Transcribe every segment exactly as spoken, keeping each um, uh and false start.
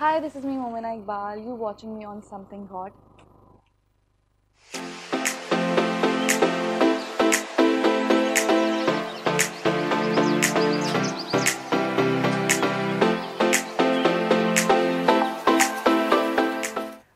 Hi, this is me, Momina Iqbal. You watching me on Something Hot.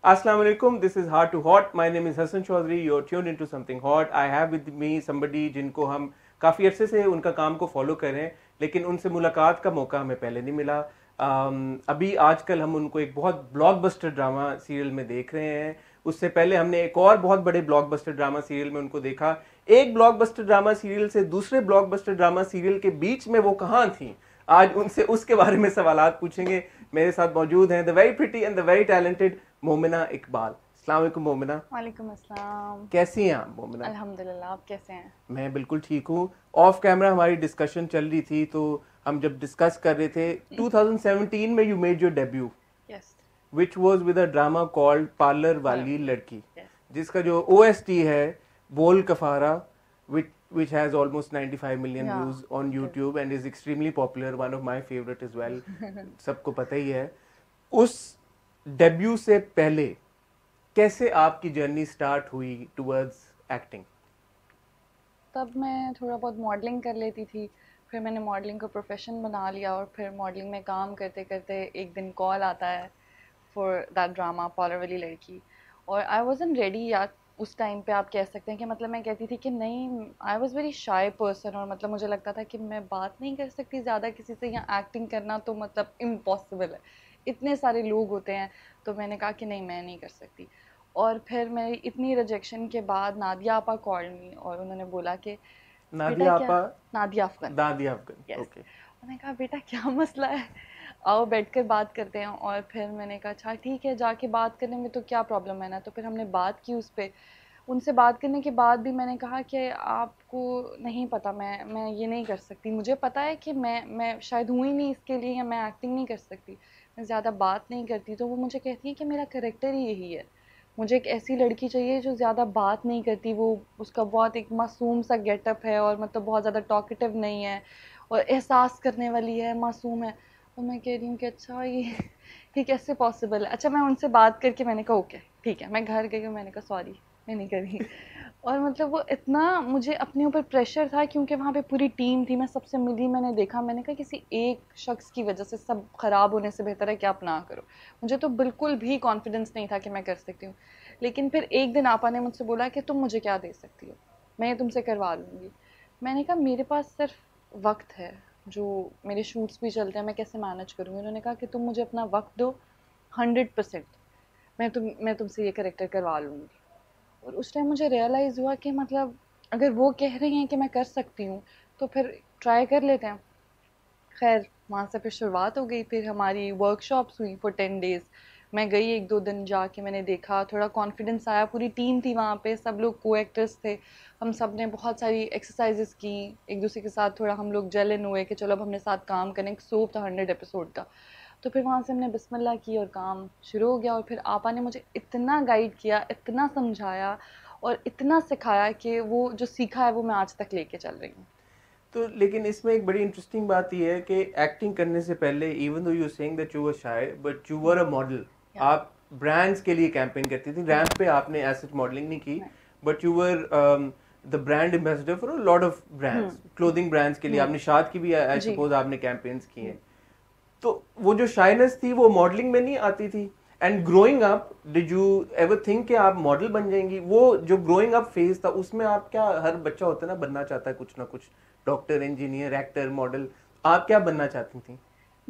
Assalamu alaikum. This is Hard to Hot. My name is Hassan Chaudhry. You're tuned into Something Hot. I have with me somebody जिनको हम काफ़ी अरसे से उनका काम को follow कर रहे हैं, लेकिन उनसे मुलाकात का मौका हमें पहले नहीं मिला. अभी आजकल हम उनको एक बहुत ब्लॉकबस्टर ड्रामा सीरियल में देख रहे हैं. उससे पहले हमने एक और बहुत बड़े ब्लॉकबस्टर ड्रामा सीरियल में उनको देखा. एक ब्लॉकबस्टर ड्रामा सीरियल से दूसरे ब्लॉकबस्टर ड्रामा सीरियल के बीच में वो कहाँ थी, आज उनसे उसके बारे में सवालात पूछेंगे. मेरे साथ मौजूद हैं the very pretty and the very talented Momina Iqbal. अस्सलामुअलैकुम मोमिना. वालेकुम अस्सलाम. कैसी हैं आप मोमिना? अल्हम्दुलिल्लाह, आप कैसे हैं? मैं बिल्कुल ठीक हूँ. ऑफ कैमरा हमारी डिस्कशन चल रही थी, तो हम जब डिस्कस कर रहे थे टू थाउजेंड सेवेंटीन में you made your debut, which was with a drama called Parlour Wali Larki, जिसका जो ओएसटी है बोल कफारा, विच which has almost ninety-five million yeah. views on YouTube and is extremely popular, one of my favorite as well. सबको पता ही है. उस debut से पहले कैसे आपकी जर्नी स्टार्ट हुई टुवर्ड्स एक्टिंग? तब मैं थोड़ा बहुत मॉडलिंग कर लेती थी, फिर मैंने मॉडलिंग को प्रोफेशन बना लिया, और फिर मॉडलिंग में काम करते करते एक दिन कॉल आता है for that drama parlour Wali लड़की, और आई वाज़न्ट रेडी यार उस टाइम पे. आप कह सकते हैं कि मतलब मैं कहती थी कि नहीं, I was very shy person, और मतलब मुझे लगता था कि मैं बात नहीं कर सकती ज़्यादा किसी से, या एक्टिंग करना तो मतलब इम्पॉसिबल है, इतने सारे लोग होते हैं. तो मैंने कहा कि नहीं, मैं नहीं कर सकती. और फिर मेरी इतनी रिजेक्शन के बाद नादिया आपा कॉल मी, और उन्होंने बोला कि नादिया आपा, नादिया अफगन, नादिया अफगन, ओके. मैंने कहा बेटा क्या मसला है, आओ बैठकर बात करते हैं. और फिर मैंने कहा अच्छा ठीक है, जाके बात करने में तो क्या प्रॉब्लम है ना. तो फिर हमने बात की उस पर. उनसे बात करने के बाद भी मैंने कहा कि आपको नहीं पता, मैं मैं ये नहीं कर सकती. मुझे पता है कि मैं मैं शायद हूँ ही नहीं इसके लिए, या मैं एक्टिंग नहीं कर सकती, मैं ज़्यादा बात नहीं करती. तो वो मुझे कहती है कि मेरा करेक्टर ही यही है, मुझे एक ऐसी लड़की चाहिए जो ज़्यादा बात नहीं करती, वो उसका बहुत एक मासूम सा गेटअप है, और मतलब बहुत ज़्यादा टॉकेटिव नहीं है, और एहसास करने वाली है, मासूम है. तो मैं कह रही हूँ कि अच्छा ये ये कैसे पॉसिबल है. अच्छा मैं उनसे बात करके मैंने कहा ओके ठीक है. मैं घर गई हूँ, मैंने कहा सॉरी मैं नहीं करी. और मतलब वो इतना मुझे अपने ऊपर प्रेशर था, क्योंकि वहाँ पे पूरी टीम थी, मैं सबसे मिली, मैंने देखा, मैंने कहा किसी एक शख्स की वजह से सब ख़राब होने से बेहतर है कि आप ना करो. मुझे तो बिल्कुल भी कॉन्फिडेंस नहीं था कि मैं कर सकती हूँ. लेकिन फिर एक दिन आपा ने मुझसे बोला कि तुम मुझे क्या दे सकती हो, मैं तुमसे करवा लूँगी. मैंने कहा मेरे पास सिर्फ वक्त है, जो मेरे शूट्स भी चलते हैं, मैं कैसे मैनेज करूँगी. उन्होंने कहा कि तुम मुझे अपना वक्त दो हंड्रेड परसेंट, मैं तुम मैं तुमसे ये करेक्टर करवा लूँगी. और उस टाइम मुझे रियलाइज़ हुआ कि मतलब अगर वो कह रही हैं कि मैं कर सकती हूँ तो फिर ट्राई कर लेते हैं. खैर वहाँ से फिर शुरुआत हो गई. फिर हमारी वर्कशॉप्स हुई फॉर टेन डेज़. मैं गई एक दो दिन, जाके मैंने देखा, थोड़ा कॉन्फिडेंस आया. पूरी टीम थी वहाँ पे, सब लोग को एक्टर्स थे, हम सब ने बहुत सारी एक्सरसाइजेस की एक दूसरे के साथ, थोड़ा हम लोग जल इन हुए कि चलो अब हमने साथ काम करें. सोप था हंड्रेड एपिसोड का. तो फिर वहाँ से हमने बिस्मिल्लाह की और काम शुरू हो गया. और फिर आपा ने मुझे इतना गाइड किया, इतना समझाया और इतना सिखाया कि वो जो सीखा है वो मैं आज तक लेके चल रही हूँ. तो लेकिन इसमें एक बड़ी इंटरेस्टिंग बात ये है कि एक्टिंग करने से पहले, even though you saying that you were shy but you were a model, आप ब्रांड्स के लिए कैंपेन करती थी. रैंप पे आपने एसेट मॉडलिंग नहीं की, but you were the brand ambassador for a lot of brands, clothing brands के लिए. आप निशात की भी आई सपोज आपने कैंपेन्स की हैं. तो वो जो शाइनेस थी वो मॉडलिंग में नहीं आती थी. And growing up did you ever think कि आप मॉडल बन जाएंगी? वो जो ग्रोइंग अप फेज था उसमें आप क्या, हर बच्चा होता है ना, बनना चाहता है कुछ ना कुछ, डॉक्टर, इंजीनियर, एक्टर, मॉडल, आप क्या बनना चाहती थी?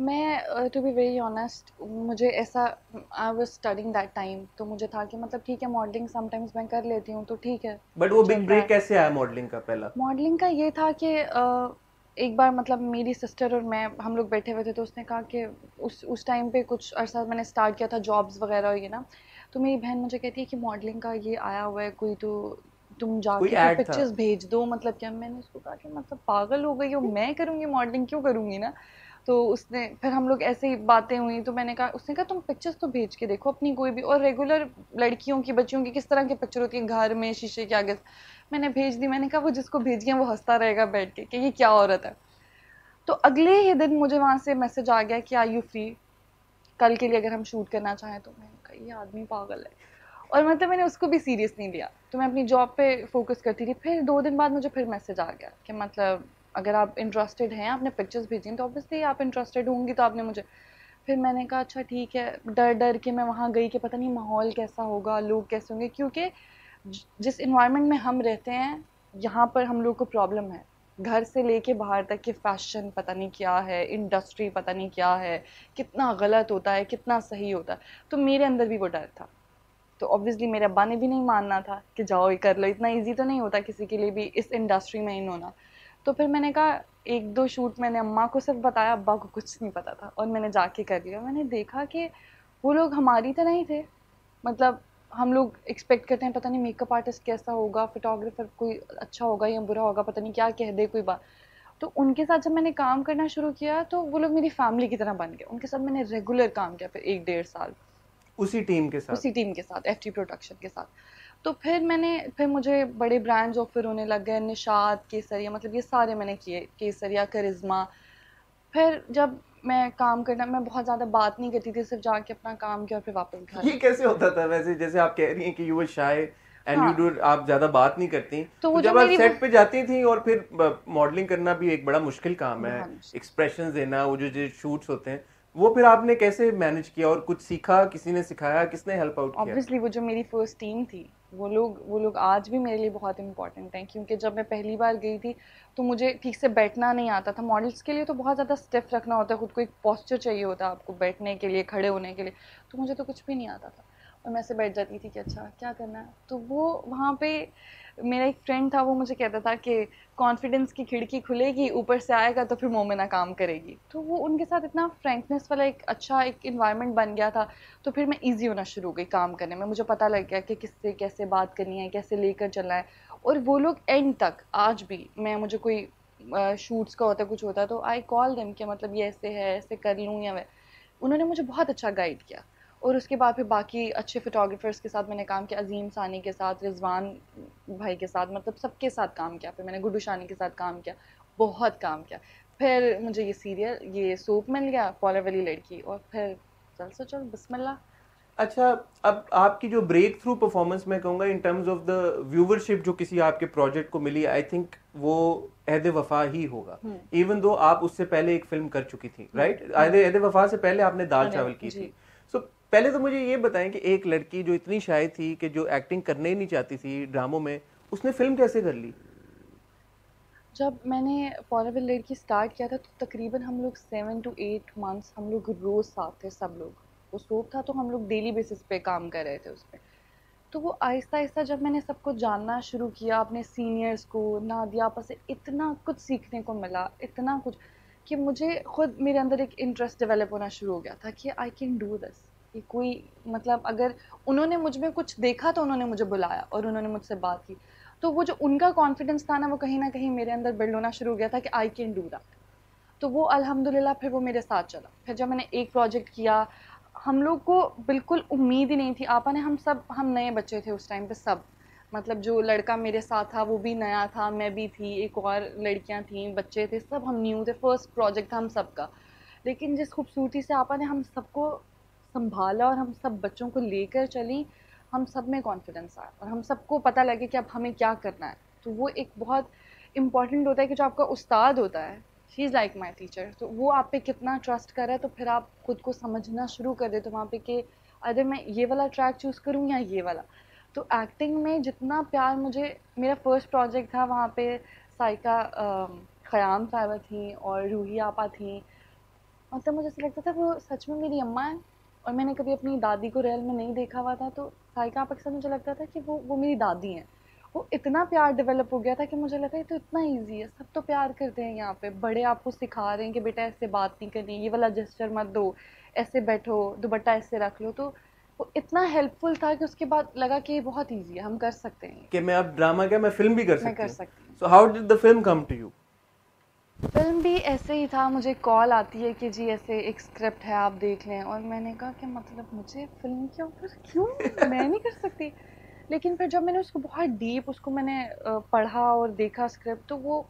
मैं टू बी वेरी ऑनेस्ट, मुझे ऐसा, I was studying that time, तो मुझे था कि मतलब ठीक है मॉडलिंग समटाइम्स मैं कर लेती हूँ तो ठीक है. बट वो बिग ब्रेक कैसे आया मॉडलिंग का? पहला मॉडलिंग का ये था कि uh, एक बार मतलब मेरी सिस्टर और मैं, हम लोग बैठे हुए थे, तो उसने कहा कि उस उस टाइम पे कुछ अरसा मैंने स्टार्ट किया था जॉब्स वगैरह और ये ना, तो मेरी बहन मुझे कहती है कि मॉडलिंग का ये आया हुआ है कोई, तो तुम जाके पिक्चर्स भेज दो. मतलब क्या, मैंने उसको कहा कि मतलब पागल हो गई हो, मैं करूँगी मॉडलिंग, क्यों करूँगी ना. तो उसने फिर हम लोग ऐसे ही बातें हुई, तो मैंने कहा, उसने कहा तुम पिक्चर्स तो भेज के देखो अपनी कोई भी, और रेगुलर लड़कियों की, बच्चियों की किस तरह की पिक्चर होती है, घर में शीशे के आगे. मैंने भेज दी, मैंने कहा वो जिसको भेजी है वो हंसता रहेगा बैठ के कि ये क्या औरत है. तो अगले ही दिन मुझे वहाँ से मैसेज आ गया कि आई यू फ्री, कल के लिए अगर हम शूट करना चाहें तो। मैंने कहा ये आदमी पागल है, और मतलब मैंने उसको भी सीरियस नहीं लिया, तो मैं अपनी जॉब पे फोकस करती रही। फिर दो दिन बाद मुझे फिर मैसेज आ गया कि मतलब अगर आप इंटरेस्टेड हैं, आपने पिक्चर्स भेजी तो ऑब्वियसली आप इंटरेस्टेड होंगी, तो आपने मुझे। फिर मैंने कहा अच्छा ठीक है, डर डर के मैं वहाँ गई कि पता नहीं माहौल कैसा होगा, लोग कैसे होंगे, क्योंकि जिस इन्वायरमेंट में हम रहते हैं यहाँ पर हम लोग को प्रॉब्लम है, घर से लेके बाहर तक के फैशन पता नहीं क्या है, इंडस्ट्री पता नहीं क्या है, कितना गलत होता है कितना सही होता है, तो मेरे अंदर भी वो डर था। तो ऑब्वियसली मेरे अब्बा ने भी नहीं मानना था कि जाओ ये कर लो, इतना ईजी तो नहीं होता किसी के लिए भी इस इंडस्ट्री में इन होना। तो फिर मैंने कहा एक दो शूट मैंने अम्मा को सिर्फ बताया, अब्बा को कुछ नहीं पता था, और मैंने जाके कर लिया। मैंने देखा कि वो लोग हमारी तरह ही थे, मतलब हम लोग एक्सपेक्ट करते हैं पता नहीं मेकअप आर्टिस्ट कैसा होगा, फोटोग्राफर कोई अच्छा होगा या बुरा होगा, पता नहीं क्या कह दे कोई बात। तो उनके साथ जब मैंने काम करना शुरू किया तो वो लोग मेरी फैमिली की तरह बन गए। उनके साथ मैंने रेगुलर काम किया फिर एक डेढ़ साल, उसी टीम के साथ उसी टीम के साथ एफ टी प्रोडक्शन के साथ। तो फिर मैंने फिर मुझे बड़े ब्रांड्स ऑफर होने लग गए, निशात, केसरिया, मतलब ये सारे मैंने किए, केसरिया, करिश्मा। फिर जब मैं काम करना, मैं बहुत ज़्यादा बात नहीं करती थी, सिर्फ जाके अपना काम किया और फिर वापस घर। ये कैसे होता था वैसे, जैसे आप कह रही हैं कि you were shy and you do, आप ज़्यादा बात नहीं करती, तो जब आप सेट पे जाती थी, और फिर मॉडलिंग करना भी एक बड़ा मुश्किल काम है, एक्सप्रेशन देना, वो जो शूट्स होते हैं वो, फिर आपने कैसे मैनेज किया और कुछ सीखा, किसी ने सिखाया, किसने हेल्प आउट किया? ऑब्वियसली वो जो मेरी फर्स्ट टीम थी, वो लोग वो लोग आज भी मेरे लिए बहुत इंपॉर्टेंट हैं, क्योंकि जब मैं पहली बार गई थी तो मुझे ठीक से बैठना नहीं आता था। मॉडल्स के लिए तो बहुत ज़्यादा स्टिफ रखना होता है खुद को, एक पॉस्चर चाहिए होता है आपको बैठने के लिए, खड़े होने के लिए, तो मुझे तो कुछ भी नहीं आता था, और मैं ऐसे बैठ जाती थी कि अच्छा क्या करना है। तो वो वहाँ पर मेरा एक फ्रेंड था, वो मुझे कहता था कि कॉन्फिडेंस की खिड़की खुलेगी, ऊपर से आएगा तो फिर मोमिना काम करेगी। तो वो उनके साथ इतना फ्रैंकनेस वाला एक अच्छा एक इन्वायरमेंट बन गया था, तो फिर मैं इजी होना शुरू हो गई काम करने में। मुझे पता लग गया कि किससे कैसे बात करनी है, कैसे लेकर चलना है, और वो लोग एंड तक आज भी, मैं मुझे कोई शूट्स का होता कुछ होता तो आई कॉल देम कि मतलब ये ऐसे है, ऐसे कर लूँ या वह, उन्होंने मुझे बहुत अच्छा गाइड किया। और उसके बाद फिर बाकी अच्छे फोटोग्राफर्स के साथ मैंने काम किया, अजीम सानी के साथ, रिजवान भाई के साथ, मतलब सबके साथ काम किया। फिर मैंने गुड्डू शानी के साथ काम किया, बहुत काम किया। फिर मुझे ये सीरियल, ये सोप मिल गया, पार्लर वाली लड़की, और फिर चलो चलो बिस्मिल्ला। अच्छा, अब आपकी जो ब्रेक थ्रू परफॉर्मेंस मैं कहूँगा in terms of the viewership जो किसी आपके प्रोजेक्ट को मिली, आई थिंक वो एहद वफा ही होगा, इवन दो आप उससे पहले एक फिल्म कर चुकी थी, राइट? एहद वफा से पहले आपने दाल चावल की थी। सो पहले तो मुझे ये बताएं कि एक लड़की जो इतनी शाय थी कि जो एक्टिंग करने ही नहीं चाहती थी ड्रामों में, उसने फिल्म कैसे कर ली? जब मैंने पार्लोर वाली लड़की स्टार्ट किया था तो तकरीबन हम लोग सेवन टू एट मंथ्स हम लोग रोज़ साथ थे सब लोग, वो सोप था तो हम लोग डेली बेसिस पे काम कर रहे थे उस पर। तो वो आहिस्ता आहिस्ता जब मैंने सबको जानना शुरू किया, अपने सीनियर्स को, नादिया आपा से, इतना कुछ सीखने को मिला, इतना कुछ कि मुझे खुद मेरे अंदर एक इंटरेस्ट डेवलप होना शुरू हो गया था कि आई कैन डू दिस, कि कोई मतलब अगर उन्होंने मुझ में कुछ देखा तो उन्होंने मुझे बुलाया और उन्होंने मुझसे बात की। तो वो जो उनका कॉन्फिडेंस था ना, वो कहीं ना कहीं मेरे अंदर बिल्ड होना शुरू हो गया था कि आई कैन डू दैट। तो वो अल्हम्दुलिल्लाह फिर वो मेरे साथ चला। फिर जब मैंने एक प्रोजेक्ट किया, हम लोग को बिल्कुल उम्मीद ही नहीं थी, आपा ने, हम सब, हम नए बच्चे थे उस टाइम पे सब, मतलब जो लड़का मेरे साथ था वो भी नया था, मैं भी थी, एक और लड़कियाँ थीं, बच्चे थे, सब हम न्यू थे, फर्स्ट प्रोजेक्ट था हम सब का। लेकिन जिस खूबसूरती से आपा ने हम सबको संभाला और हम सब बच्चों को लेकर चली, हम सब में कॉन्फिडेंस आया और हम सबको पता लगे कि अब हमें क्या करना है। तो वो एक बहुत इम्पॉर्टेंट होता है कि जो आपका उस्ताद होता है, she is like my teacher, तो वो आप पे कितना ट्रस्ट कर रहा है, तो फिर आप खुद को समझना शुरू कर दे तो वहाँ पे कि अरे मैं ये वाला ट्रैक चूज़ करूँ या ये वाला। तो एक्टिंग में जितना प्यार मुझे, मेरा फर्स्ट प्रोजेक्ट था, वहाँ पर सायका खयाम साहिबा थी और रूही आपा थी, मतलब मुझे ऐसा लगता था वो सच में मेरी अम्मा है, और मैंने कभी अपनी दादी को रियल में नहीं देखा हुआ था। तो सायका आपा के साथ मुझे लगता था कि वो वो मेरी दादी हैं। वो इतना प्यार डेवलप हो गया था कि मुझे लगा ये तो इतना इजी है, सब तो प्यार करते हैं यहाँ पे, बड़े आपको सिखा रहे हैं कि बेटा ऐसे बात नहीं करनी, ये वाला जेस्चर मत दो, ऐसे बैठो, दुपट्टा ऐसे रख लो। तो वो इतना हेल्पफुल था कि उसके बाद लगा कि ये बहुत ईजी है, हम कर सकते हैं, कि मैं अब ड्रामा क्या, मैं फिल्म भी कर सकती हूँ। So how did the film come to you? Film भी ऐसे ही था, मुझे कॉल आती है कि जी ऐसे एक स्क्रिप्ट है, आप देख लें, और मैंने कहा कि मतलब मुझे फिल्म के ऊपर क्यों, मैं नहीं कर सकती। लेकिन फिर जब मैंने उसको बहुत डीप, उसको मैंने पढ़ा और देखा स्क्रिप्ट, तो वो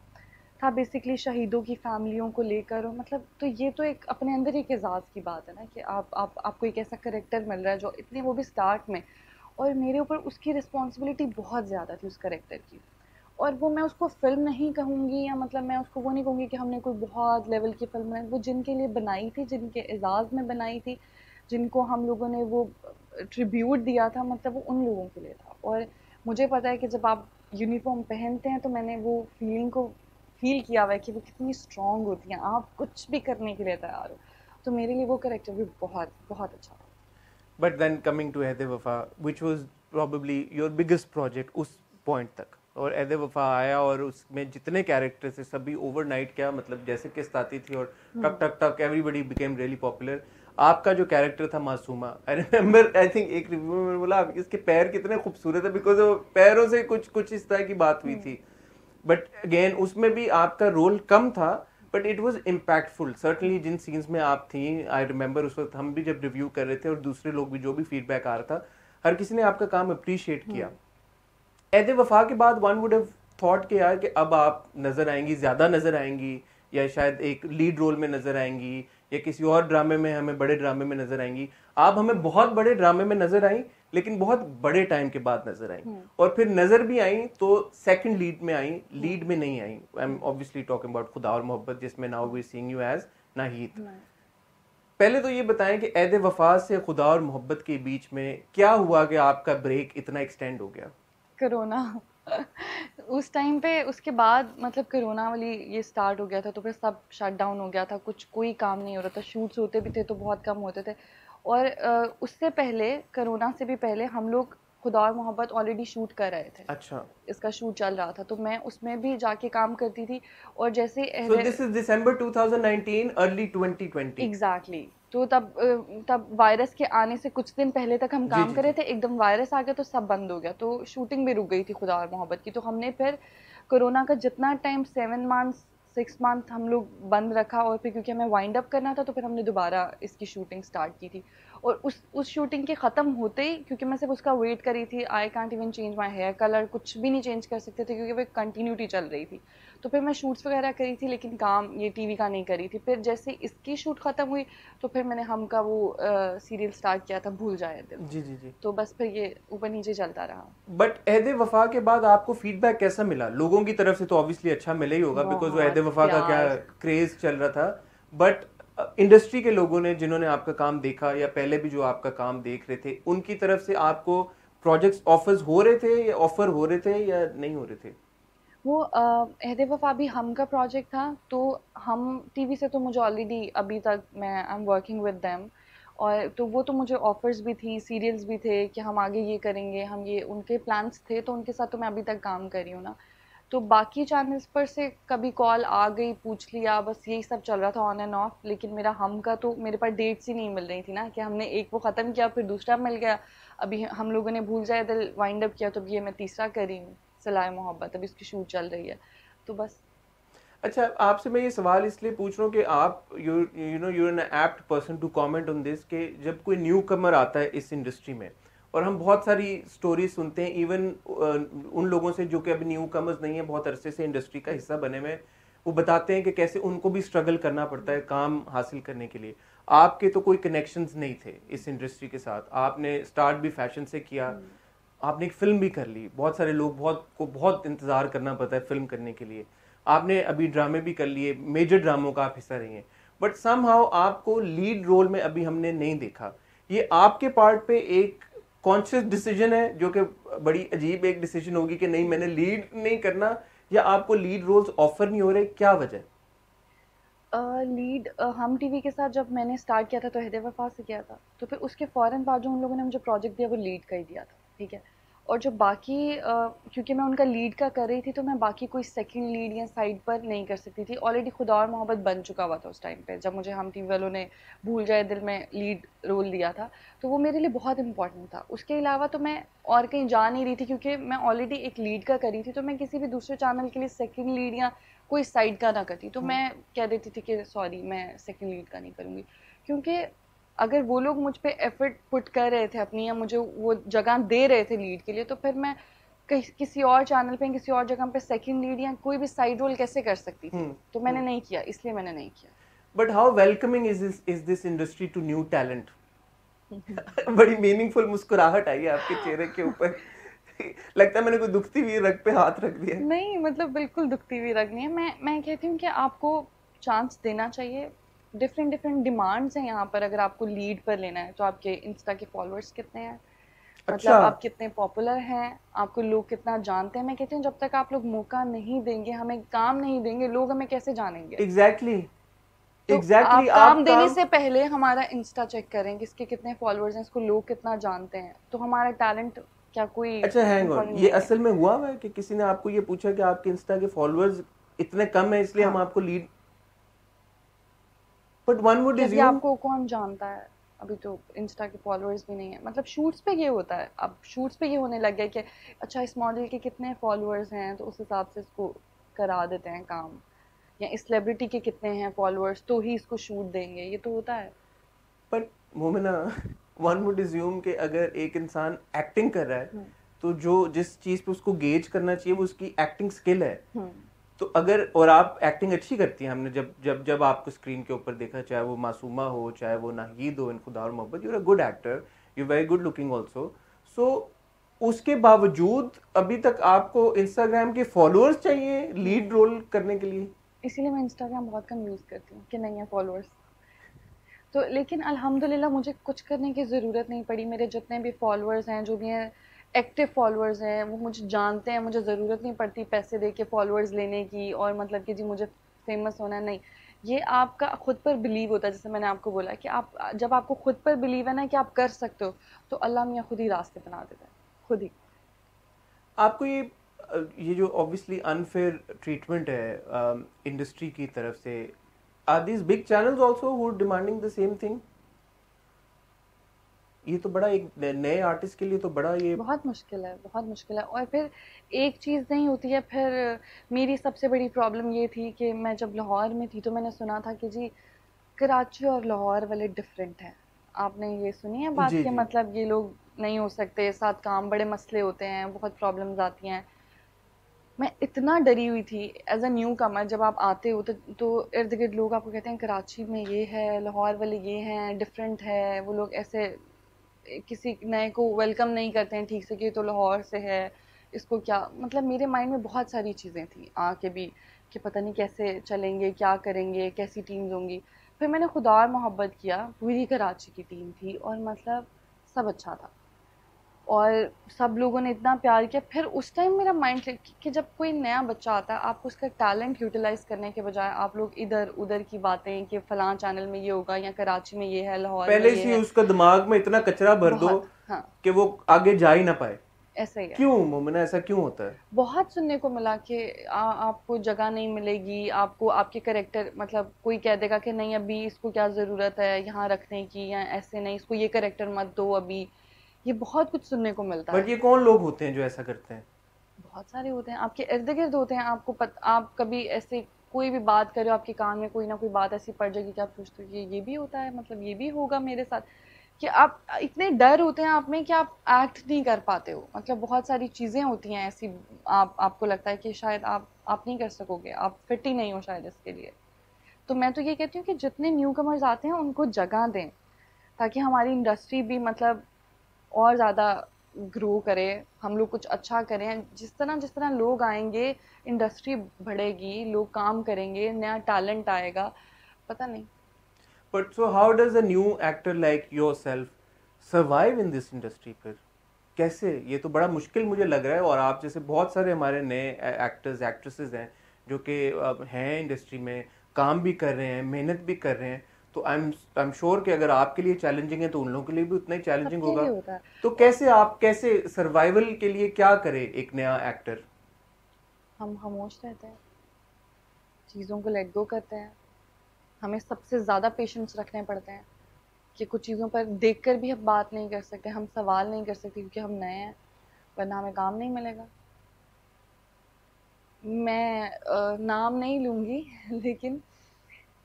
था बेसिकली शहीदों की फैमिलियों को लेकर, और मतलब तो ये तो एक अपने अंदर एक एजाज़ की बात है ना कि आप आप आपको एक ऐसा करेक्टर मिल रहा है जो इतने, वो भी स्टार्ट में, और मेरे ऊपर उसकी रिस्पॉन्सिबिलिटी बहुत ज़्यादा थी उस करेक्टर की। और वो मैं उसको फ़िल्म नहीं कहूँगी या मतलब मैं उसको वो नहीं कहूँगी कि हमने कोई बहुत लेवल की फ़िल्म बनाई, वो जिनके लिए बनाई थी, जिनके एजाज़ में बनाई थी, जिनको हम लोगों ने वो ट्रिब्यूट दिया था, मतलब वो उन लोगों के लिए था। और मुझे पता है कि जब आप यूनिफॉर्म पहनते हैं तो मैंने वो फीलिंग को फील किया हुआ है कि वो कितनी स्ट्रॉन्ग होती हैं, आप कुछ भी करने के लिए तैयार हो। तो मेरे लिए वो करेक्टर भी बहुत बहुत अच्छा था। But then coming to Ehd e Wafa which was probably your biggest project उस पॉइंट तक, और एहद-ए-वफा आया और उसमें जितने कैरेक्टर्स थे सभी ओवरनाइट क्या मतलब जैसे किस्त आती थी और टक टक टक एवरीबडी बिकेम रियली पॉपुलर। आपका जो कैरेक्टर था Masooma, I remember I think एक रिव्यू में बोला इसके पैर कितने खूबसूरत है बिकॉज पैरों से कुछ कुछ इस तरह की बात हुई थी। बट अगेन उसमें भी आपका रोल कम था but it was impactful certainly. जिन सीन्स में आप थी, आई रिमेम्बर उस वक्त हम भी जब रिव्यू कर रहे थे और दूसरे लोग भी जो भी फीडबैक आ रहा था, हर किसी ने आपका काम अप्रिशिएट किया। एहद-ए-वफा के बाद वन वुड हैव थॉट कि यार कि अब आप नजर आएंगी, ज्यादा नजर आएंगी, या शायद एक लीड रोल में नजर आएंगी, या किसी और ड्रामे में, हमें बड़े ड्रामे में नजर आएंगी। आप हमें बहुत बड़े ड्रामे में नजर आई लेकिन बहुत बड़े टाइम के बाद नजर आई, और फिर नजर भी आई तो सेकंड लीड में आई, लीड में नहीं आई। I am obviously talking about Khuda Aur Mohabbat, जिसमें now we seeing you as Nahid. पहले तो ये बताएं कि एहद-ए-वफा से खुदा और मोहब्बत के बीच में क्या हुआ कि आपका ब्रेक इतना एक्सटेंड हो गया? कोरोना उस टाइम पे, उसके बाद मतलब कोरोना वाली ये स्टार्ट हो गया था तो फिर सब शट डाउन हो गया था, कुछ कोई काम नहीं हो रहा था, शूट्स होते भी थे तो बहुत कम होते थे। और आ, उससे पहले कोरोना से भी पहले हम लोग खुदा और मोहब्बत ऑलरेडी शूट कर रहे थे। अच्छा, इसका शूट चल रहा था तो मैं उसमें भी जाके काम करती थी। और जैसे so this is December twenty nineteen, early twenty twenty. Exactly. तो तब तब वायरस के आने से कुछ दिन पहले तक हम काम जी, कर रहे थे, एकदम वायरस आ गया तो सब बंद हो गया, तो शूटिंग भी रुक गई थी खुदा और मोहब्बत की। तो हमने फिर कोरोना का जितना time seven months six month हम लोग बंद रखा, और फिर क्योंकि हमें वाइंड अप करना था तो फिर हमने दोबारा इसकी शूटिंग स्टार्ट की थी। और उस उस शूटिंग के ख़त्म होते ही, क्योंकि मैं सिर्फ उसका वेट कर रही थी, I can't even change my hair colour, कुछ भी नहीं चेंज कर सकते थे क्योंकि वो कंटिन्यूटी चल रही थी। तो फिर मैं शूट्स वगैरह करी थी लेकिन काम ये टीवी का नहीं करी थी। फिर जैसे इसकी शूट ख़त्म हुई तो फिर मैंने हम का वो आ, सीरियल स्टार्ट किया था भूल जाए दिल। जी जी जी। तो बस फिर ये ऊपर नीचे चलता रहा। बट एहद-ए-वफा के बाद आपको फीडबैक कैसा मिला? लोगों की तरफ से तो ऑब्वियसली अच्छा मिला ही होगा बिकॉज एहद-ए-वफा का क्या क्रेज़ चल रहा था, बट इंडस्ट्री के लोगों ने जिन्होंने आपका काम देखा या पहले भी जो आपका काम देख रहे थे, उनकी तरफ से आपको प्रोजेक्ट्स ऑफर्स हो रहे थे या ऑफर हो रहे थे या नहीं हो रहे थे? वो एहद-ए-वफा भी हम का प्रोजेक्ट था तो हम टीवी से तो मुझे ऑलरेडी अभी तक मैं I am working with them, और तो वो तो मुझे ऑफर्स भी थी, सीरियल्स भी थे कि हम आगे ये करेंगे, हम ये उनके प्लान्स थे, तो उनके साथ तो मैं अभी तक काम कर रही हूँ ना। तो बाकी चैनल्स पर से कभी कॉल आ गई, पूछ लिया, बस यही सब चल रहा था ऑन एंड ऑफ। लेकिन मेरा हम का तो मेरे पास डेट्स ही नहीं मिल रही थी ना कि हमने एक वो ख़त्म किया फिर दूसरा मिल गया, अभी हम लोगों ने भूल जाए दिल वाइंड अप किया तो ये मैं तीसरा करी हूँ सलाए मोहब्बत, अभी इसकी शूट चल रही है तो बस। अच्छा, आपसे मैं ये सवाल इसलिए पूछ रहा हूँ कि आप you you know you are an apt person to comment on this कि जब कोई न्यू कमर आता है इस इंडस्ट्री में, और हम बहुत सारी स्टोरी सुनते हैं इवन उन लोगों से जो कि अभी न्यू कमर्स नहीं है, बहुत अरसे से इंडस्ट्री का हिस्सा बने हुए, वो बताते हैं कि कैसे उनको भी स्ट्रगल करना पड़ता है काम हासिल करने के लिए। आपके तो कोई कनेक्शंस नहीं थे इस इंडस्ट्री के साथ, आपने स्टार्ट भी फैशन से किया, आपने एक फ़िल्म भी कर ली, बहुत सारे लोग बहुत को बहुत इंतज़ार करना पड़ता है फ़िल्म करने के लिए, आपने अभी ड्रामे भी कर लिए, मेजर ड्रामों का आप हिस्सा रही हैं, बट समहाउ आपको लीड रोल में अभी हमने नहीं देखा। ये आपके पार्ट पे एक कॉन्शियस डिसीजन है जो कि बड़ी अजीब एक डिसीजन होगी कि नहीं मैंने लीड नहीं करना, या आपको लीड रोल्स ऑफर नहीं हो रहे, क्या वजह? लीड uh, uh, हम टीवी के साथ जब मैंने स्टार्ट किया था तो एहद-ए-वफा से किया था, तो फिर उसके फ़ौरन बाद जो उन लोगों ने मुझे प्रोजेक्ट दिया वो लीड का ही दिया था, ठीक है। और जो बाकी uh, क्योंकि मैं उनका लीड का कर रही थी तो मैं बाकी कोई सेकेंड लीड या साइड पर नहीं कर सकती थी, ऑलरेडी खुदा और मोहब्बत बन चुका हुआ था उस टाइम पे जब मुझे हम टीवी वालों ने भूल जाए दिल में लीड रोल दिया था, तो वो मेरे लिए बहुत इंपॉर्टेंट था। उसके अलावा तो मैं और कहीं जा नहीं रही थी क्योंकि मैं ऑलरेडी एक लीड का करी थी, तो मैं किसी भी दूसरे चैनल के लिए सेकेंड लीड या कोई साइड का ना करती, तो मैं कह देती थी कि सॉरी मैं सेकेंड लीड का नहीं करूँगी, क्योंकि अगर वो लोग मुझ पे एफर्ट पुट कर रहे थे अपनी या मुझे वो जगह दे रहे थे लीड के लिए तो फिर मैं किस, किसी और चैनल पे किसी और जगह पे सेकंड लीड या कोई भी साइड रोल कैसे कर सकती थी, तो मैंने नहीं किया, इसलिए मैंने नहीं किया। But how welcoming is this is this industry to new talent. बड़ी मीनिंगफुल मुस्कुराहट आई है आपके चेहरे के ऊपर। लगता है मैंने कोई दुखती हुई रग पे हाथ रख दिया। नहीं, मतलब बिल्कुल दुखती हुई रग नहीं है। मैं मैं कहती हूँ कि आपको चांस देना चाहिए। डिफरेंट डिफरेंट डिमांड्स हैं यहाँ पर। अगर आपको लीड पर लेना है तो आपके इंस्टा के फॉलोअर्स कितने हैं, मतलब अच्छा। आप कितने पॉपुलर हैं, आपको लोग कितना जानते हैं। मैं कहती हूँ जब तक आप लोग मौका नहीं देंगे, हमें काम नहीं देंगे, लोग हमें कैसे जानेंगे। Exactly exactly. तो exactly, आप काम आप देने काम... से पहले हमारा इंस्टा चेक करें कि इसके कितने फॉलोअर्स हैं, इसको लोग कितना जानते हैं, तो हमारा टैलेंट क्या कोई अच्छा हैंग ऑन। ये असल में हुआ है कि किसी ने आपको ये पूछा कि आपके इंस्टा के फॉलोअर्स इतने कम हैं इसलिए हम आपको lead, but one would is आपको कौन जानता है, अभी तो इंस्टा के फॉलोअर्स भी नहीं है। मतलब शूट्स पे ये होता है, अब शूट्स पे ये होने लग गया कि अच्छा इस मॉडल के कितने फॉलोअर्स हैं तो उस हिसाब से इसको करा देते हैं काम, या इस सेलिब्रिटी के कितने हैं फॉलोअर्स तो ही इसको शूट देंगे, ये तो होता है। पर मोमिना, वन वुड अज्यूम कि अगर एक इंसान एक्टिंग कर रहा है तो जो जिस चीज़ पे उसको गेज करना चाहिए वो उसकी एक्टिंग स्किल है। तो अगर, और आप एक्टिंग अच्छी करती हैं, हमने जब जब जब आपको स्क्रीन के ऊपर देखा, चाहे वो मासूमा हो, चाहे वो नाहीद हो इन Khuda Aur Mohabbat, you are a good actor, you very good looking also. So उसके बावजूद अभी तक आपको इंस्टाग्राम के फॉलोअर्स चाहिए लीड रोल करने के लिए। इसीलिए मैं इंस्टाग्राम बहुत कम यूज़ करती हूँ कि नहीं है फॉलोअर्स तो। लेकिन अल्हम्दुलिल्लाह मुझे कुछ करने की ज़रूरत नहीं पड़ी। मेरे जितने भी फॉलोअर्स हैं, जो भी हैं एक्टिव फॉलोअर्स हैं, वो मुझे जानते हैं। मुझे ज़रूरत नहीं पड़ती पैसे दे के फॉलोअर्स लेने की, और मतलब कि जी मुझे फेमस होना नहीं। ये आपका ख़ुद पर बिलीव होता है। जैसे मैंने आपको बोला कि आप जब आपको ख़ुद पर बिलीव है ना कि आप कर सकते हो, तो अल्लाह मियाँ ख़ुद ही रास्ते बना देता है, खुद ही। आपको ये ये जो ऑब्वियसली अनफेयर ट्रीटमेंट है इंडस्ट्री की तरफ से, are this big channels also who demanding the same thing? ये तो बड़ा एक नए आर्टिस्ट के लिए तो बड़ा ये बहुत मुश्किल है, बहुत मुश्किल है। और फिर एक चीज़ नहीं होती है। फिर मेरी सबसे बड़ी प्रॉब्लम ये थी कि मैं जब लाहौर में थी तो मैंने सुना था कि जी कराची और लाहौर वाले डिफरेंट हैं। आपने ये सुनी है बात के, मतलब ये लोग नहीं हो सकते साथ काम, बड़े मसले होते हैं, बहुत प्रॉब्लम्स आती हैं। मैं इतना डरी हुई थी एज अ न्यू कमर। जब आप आते हो तो, तो इर्द गिर्द लोग आपको कहते हैं कराची में ये है, लाहौर वाले ये हैं, डिफरेंट है। वो लोग ऐसे किसी नए को वेलकम नहीं करते हैं ठीक से कि तो लाहौर से है, इसको क्या। मतलब मेरे माइंड में बहुत सारी चीज़ें थी आके भी कि पता नहीं कैसे चलेंगे, क्या करेंगे, कैसी टीम्स होंगी। फिर मैंने खुदा और मोहब्बत किया, पूरी कराची की टीम थी और मतलब सब अच्छा था और सब लोगों ने इतना प्यार किया। फिर उस टाइम मेरा माइंड कि जब कोई नया बच्चा आता है, आपको उसका टैलेंट यूटिलाइज़ करने के बजाय आप लोग इधर उधर की बातें कि फ़लाँ चैनल में ये होगा या कराची में ये है, लाहौर में ये है। पहले से उसका दिमाग में इतना कचरा भर दो कि वो आगे जा ही ना पाए। ऐसा ही है। क्यों मोमिना, ऐसा क्यों होता है? बहुत सुनने को मिला कि आपको जगह नहीं मिलेगी, आपको आपके करेक्टर, मतलब कोई कह देगा कि नहीं अभी इसको क्या ज़रूरत है यहाँ रखने की, या ऐसे नहीं, इसको ये करेक्टर मत दो अभी। ये बहुत कुछ सुनने को मिलता है। बट ये कौन लोग होते हैं जो ऐसा करते हैं? बहुत सारे होते हैं, आपके इर्द गिर्द होते हैं। आपको पत, आप कभी ऐसे कोई भी बात करो, आपके कान में कोई ना कोई बात ऐसी पड़ जाएगी कि आप सोचते हो कि ये भी होता है, मतलब ये भी होगा मेरे साथ। कि आप इतने डर होते हैं आप में कि आप एक्ट नहीं कर पाते हो। मतलब बहुत सारी चीज़ें होती हैं ऐसी, आप आपको लगता है कि शायद आप आप नहीं कर सकोगे, आप फिट ही नहीं हो शायद इसके लिए। तो मैं तो ये कहती हूँ कि जितने न्यू कमर्स आते हैं उनको जगह दें, ताकि हमारी इंडस्ट्री भी मतलब और ज़्यादा ग्रो करें, हम लोग कुछ अच्छा करें। जिस तरह जिस तरह लोग आएंगे इंडस्ट्री बढ़ेगी, लोग काम करेंगे, नया टैलेंट आएगा, पता नहीं। But so how does a new actor like yourself survive in this industry? पर कैसे? ये तो बड़ा मुश्किल मुझे लग रहा है। और आप जैसे बहुत सारे हमारे नए एक्टर्स एक्ट्रेसेस हैं जो कि हैं इंडस्ट्री में, काम भी कर रहे हैं, मेहनत भी कर रहे हैं। तो I am I am sure कि अगर आपके लिए चैलेंजिंग है तो उन लोगों के लिए भी उतना ही चैलेंजिंग होगा। तो कैसे आप कैसे सर्वाइवल के लिए क्या करें एक नया एक्टर? हम खामोश रहते हैं, चीज़ों को लेट गो करते हैं। हमें सबसे ज़्यादा पेशेंस रखने पड़ते हैं कि कुछ चीज़ों पर देखकर भी हम बात नहीं कर सकते, हम सवाल नहीं कर सकते क्योंकि हम नए हैं, वरना हमें काम नहीं मिलेगा। मैं नाम नहीं लूँगी लेकिन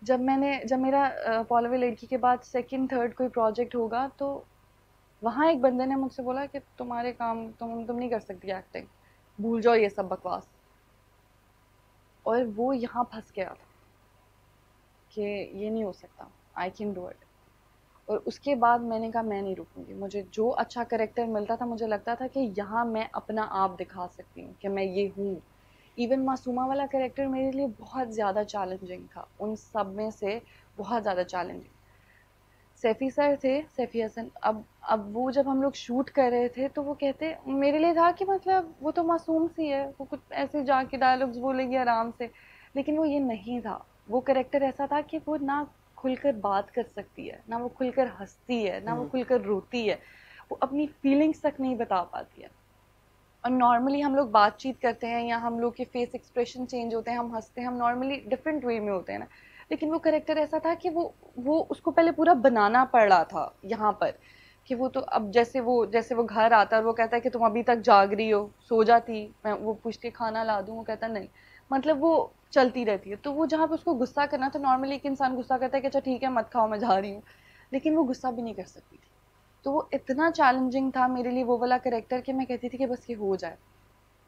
जब मैंने जब मेरा पॉलवे लड़की के बाद सेकंड थर्ड कोई प्रोजेक्ट होगा तो वहाँ एक बंदे ने मुझसे बोला कि तुम्हारे काम तुम तुम नहीं कर सकती एक्टिंग। भूल जाओ ये सब बकवास। और वो यहाँ फंस गया था कि ये नहीं हो सकता, आई कैन डू इट। और उसके बाद मैंने कहा मैं नहीं रुकूंगी, मुझे जो अच्छा करेक्टर मिलता था मुझे लगता था कि यहाँ मैं अपना आप दिखा सकती हूँ कि मैं ये हूँ। इवन मासूमा वाला करेक्टर मेरे लिए बहुत ज़्यादा चैलेंजिंग था, उन सब में से बहुत ज़्यादा चैलेंजिंग। सैफ़ी सर थे, सैफ़ी हसन, अब अब वो जब हम लोग शूट कर रहे थे तो वो कहते, मेरे लिए था कि मतलब वो तो मासूम सी है, वो कुछ ऐसे जाके डायलॉग्स बोलेगी आराम से, लेकिन वो ये नहीं था। वो करेक्टर ऐसा था कि वो ना खुलकर बात कर सकती है, ना वो खुलकर हंसती है, ना वो खुलकर रोती है, वो अपनी फीलिंग्स तक नहीं बता पाती है। और नॉर्मली हम लोग बातचीत करते हैं या हम लोग के फेस एक्सप्रेशन चेंज होते हैं, हम हंसते हैं, हम नॉर्मली डिफरेंट वे में होते हैं ना, लेकिन वो करेक्टर ऐसा था कि वो वो उसको पहले पूरा बनाना पड़ रहा था यहाँ पर कि वो तो अब जैसे वो जैसे वो घर आता है और वो कहता है कि तुम अभी तक जाग रही हो, सो जाती मैं, वो पूछ के खाना ला दूँ, वो कहता नहीं, मतलब वो चलती रहती है। तो वो जहाँ पे उसको गुस्सा करना, तो नॉर्मली एक इंसान गुस्सा करता है कि अच्छा ठीक है मत खाओ मैं जा रही हूँ, लेकिन वो गुस्सा भी नहीं कर सकती थी। तो वो इतना चैलेंजिंग था मेरे लिए वो वाला करेक्टर कि मैं कहती थी कि बस ये हो जाए,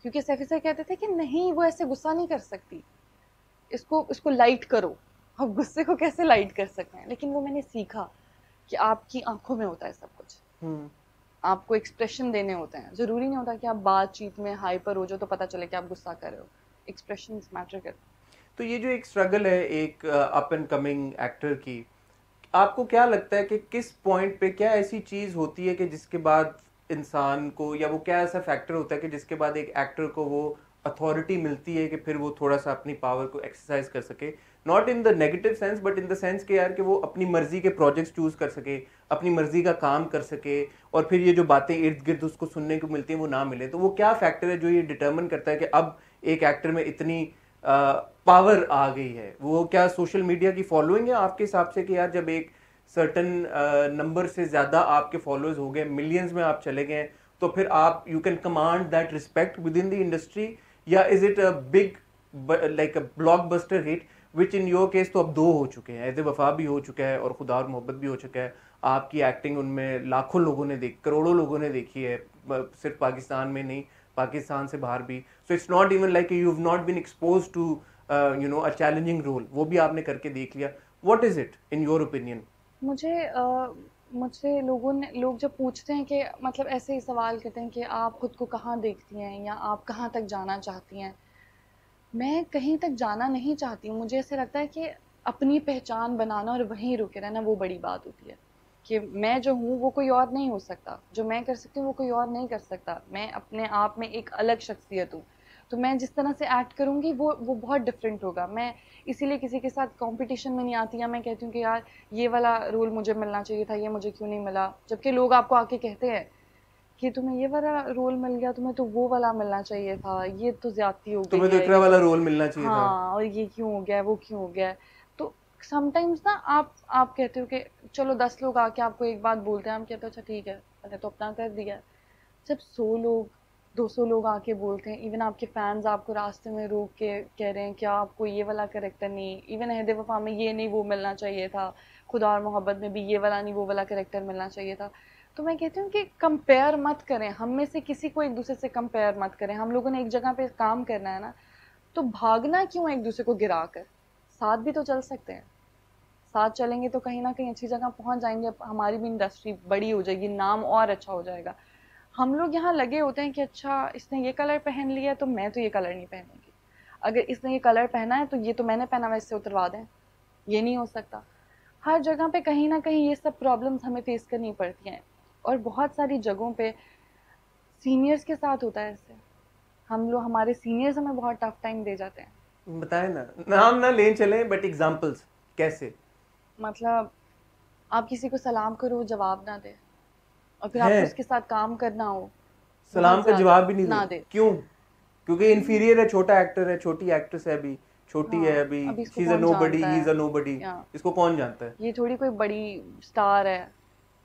क्योंकि सैफी सर कहते थे कि नहीं वो ऐसे गुस्सा नहीं कर सकती, इसको इसको लाइट करो। अब गुस्से को कैसे लाइट कर सकते हैं, लेकिन वो मैंने सीखा कि आपकी आंखों में होता है सब कुछ। hmm. आपको एक्सप्रेशन देने होते हैं, ज़रूरी नहीं होता कि आप बातचीत में हाइपर हो जाओ तो पता चले कि आप गुस्सा कर रहे हो, एक्सप्रेशंस मैटर करते हैं। तो ये जो एक स्ट्रगल है एक अप एंड कमिंग एक्टर की, आपको क्या लगता है कि किस पॉइंट पे क्या ऐसी चीज़ होती है कि जिसके बाद इंसान को, या वो क्या ऐसा फैक्टर होता है कि जिसके बाद एक एक्टर को वो अथॉरिटी मिलती है कि फिर वो थोड़ा सा अपनी पावर को एक्सरसाइज कर सके, not in the negative sense but in the sense कि यार कि वो अपनी मर्जी के प्रोजेक्ट्स चूज़ कर सके, अपनी मर्जी का काम कर सके, और फिर ये जो बातें इर्द गिर्द उसको सुनने को मिलती हैं वो ना मिले। तो वो क्या फैक्टर है जो ये डिटर्मिन करता है कि अब एक एक्टर में इतनी आ, पावर आ गई है? वो क्या सोशल मीडिया की फॉलोइंग है आपके हिसाब से कि यार जब एक सर्टन नंबर से ज़्यादा आपके फॉलोअर्स हो गए, मिलियंस में आप चले गए, तो फिर आप you can command that respect within the industry, या is it a big like a blockbuster hit which in your case? तो अब दो हो चुके हैं, एहद-ए-वफा भी हो चुका है और खुदा और मोहब्बत भी हो चुका है। आपकी एक्टिंग उनमें लाखों लोगों ने देखी, करोड़ों लोगों ने देखी है, सिर्फ पाकिस्तान में नहीं पाकिस्तान से बाहर भी। So it's not even like you have not been exposed to you know a challenging role, वो भी आपने करके देख लिया। What is it in your opinion? मुझे uh, मुझे लोगों ने लोग जब पूछते हैं कि मतलब ऐसे ही सवाल करते हैं कि आप खुद को कहाँ देखती हैं या आप कहाँ तक जाना चाहती हैं, मैं कहीं तक जाना नहीं चाहती हूँ। मुझे ऐसे लगता है कि अपनी पहचान बनाना और वहीं रुके रहना वो बड़ी बात होती है कि मैं जो हूँ वो कोई और नहीं हो सकता, जो मैं कर सकती हूँ वो कोई और नहीं कर सकता, मैं अपने आप में एक अलग शख्सियत हूँ। तो मैं जिस तरह से एक्ट करूँगी वो वो बहुत डिफरेंट होगा। मैं इसीलिए किसी के साथ कंपटीशन में नहीं आती, या मैं कहती हूँ कि यार ये वाला रोल मुझे मिलना चाहिए था, ये मुझे क्यों नहीं मिला, जबकि लोग आपको आके कहते हैं कि तुम्हें ये वाला रोल मिल गया, तुम्हें तो वो वाला मिलना चाहिए था, ये तो ज्यादती हो गई, तुम्हें दूसरा वाला रोल मिलना चाहिए था, हाँ और ये क्यों हो गया, वो क्यों हो गया। तो समटाइम्स ना आप आप कहते हो कि चलो दस लोग आके आपको एक बात बोलते हैं, हम कहते हैं अच्छा ठीक है मैंने तो अपना कर दिया। जब सौ लोग दो सौ लोग आके बोलते हैं, इवन आपके फैंस आपको रास्ते में रोक के कह रहे हैं कि आपको ये वाला करेक्टर नहीं, इवन अहद-ए-वफा में ये नहीं वो मिलना चाहिए था, खुदा और मोहब्बत में भी ये वाला नहीं वो वाला करेक्टर मिलना चाहिए था। तो मैं कहती हूँ कि कंपेयर मत करें, हम में से किसी को एक दूसरे से कंपेयर मत करें। हम लोगों ने एक जगह पे काम करना है ना, तो भागना क्यों एक दूसरे को गिरा कर, साथ भी तो चल सकते हैं। साथ चलेंगे तो कहीं ना कहीं अच्छी जगह पहुंच जाएंगे, हमारी भी इंडस्ट्री बड़ी हो जाएगी, नाम और अच्छा हो जाएगा। हम लोग यहाँ लगे होते हैं कि अच्छा इसने ये कलर पहन लिया तो मैं तो ये कलर नहीं पहनूंगी, अगर इसने ये कलर पहना है तो ये तो मैंने पहना हुआ इससे उतरवा दें, ये नहीं हो सकता। हर जगह पे कहीं ना कहीं ये सब प्रॉब्लम्स हमें फेस करनी पड़ती हैं, और बहुत सारी जगहों पे सीनियर्स के साथ होता है ऐसे, हम लोग हमारे सीनियर्स हमें बहुत टफ टाइम दे जाते हैं। बताएं ना, नाम ना ले चलें बट एग्जांपल्स कैसे? मतलब आप किसी को सलाम करो जवाब ना दे, और फिर आपको उसके साथ काम करना हो, सलाम का जवाब भी नहीं ना दे, क्यों? क्योंकि इन्फीरियर है, छोटा एक्टर है, छोटी एक्ट्रेस है, अभी छोटी हाँ, है अभी, he is a nobody, he is a nobody, इसको कौन जानता है? ये थोड़ी कोई बड़ी स्टार है,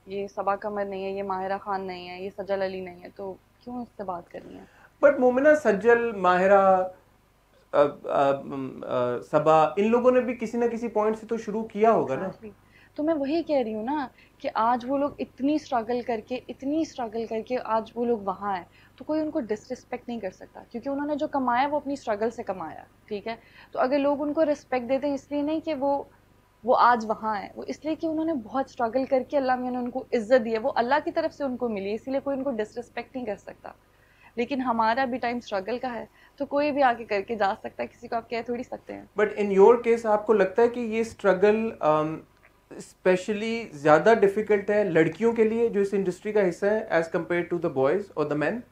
ये सबा कमर नहीं है, ये माहिरा खान नहीं है, ये सजल अली नहीं है, तो क्यों इससे बात करनी है? But Momina, Sajal, Mahira, ah, ah, ah, Saba, इन लोगों ने भी किसी ना किसी पॉइंट से तो शुरू किया होगा ना। तो मैं वही कह रही हूँ ना कि आज वो लोग इतनी स्ट्रगल करके इतनी स्ट्रगल करके आज वो लोग वहाँ हैं, तो कोई उनको डिसरिस्पेक्ट नहीं कर सकता, क्योंकि उन्होंने जो कमाया वो अपनी स्ट्रगल से कमाया, ठीक है। तो अगर लोग उनको रिस्पेक्ट देते हैं इसलिए नहीं कि वो वो आज वहाँ हैं, वो इसलिए कि उन्होंने बहुत स्ट्रगल करके अल्लाह ने उनको इज़्ज़त दी है, वो अल्लाह की तरफ से उनको मिली, इसीलिए कोई उनको डिसरिस्पेक्ट नहीं कर सकता। लेकिन हमारा भी टाइम स्ट्रगल का है, तो कोई भी आके करके जा सकता है, किसी को आप कह थोड़ी सकते हैं। बट इन योर केस आपको लगता है कि ये स्ट्रगल स्पेशली ज़्यादा डिफिकल्ट है लड़कियों के लिए जो इस इंडस्ट्री का हिस्सा है as compare to the boys और द मैन?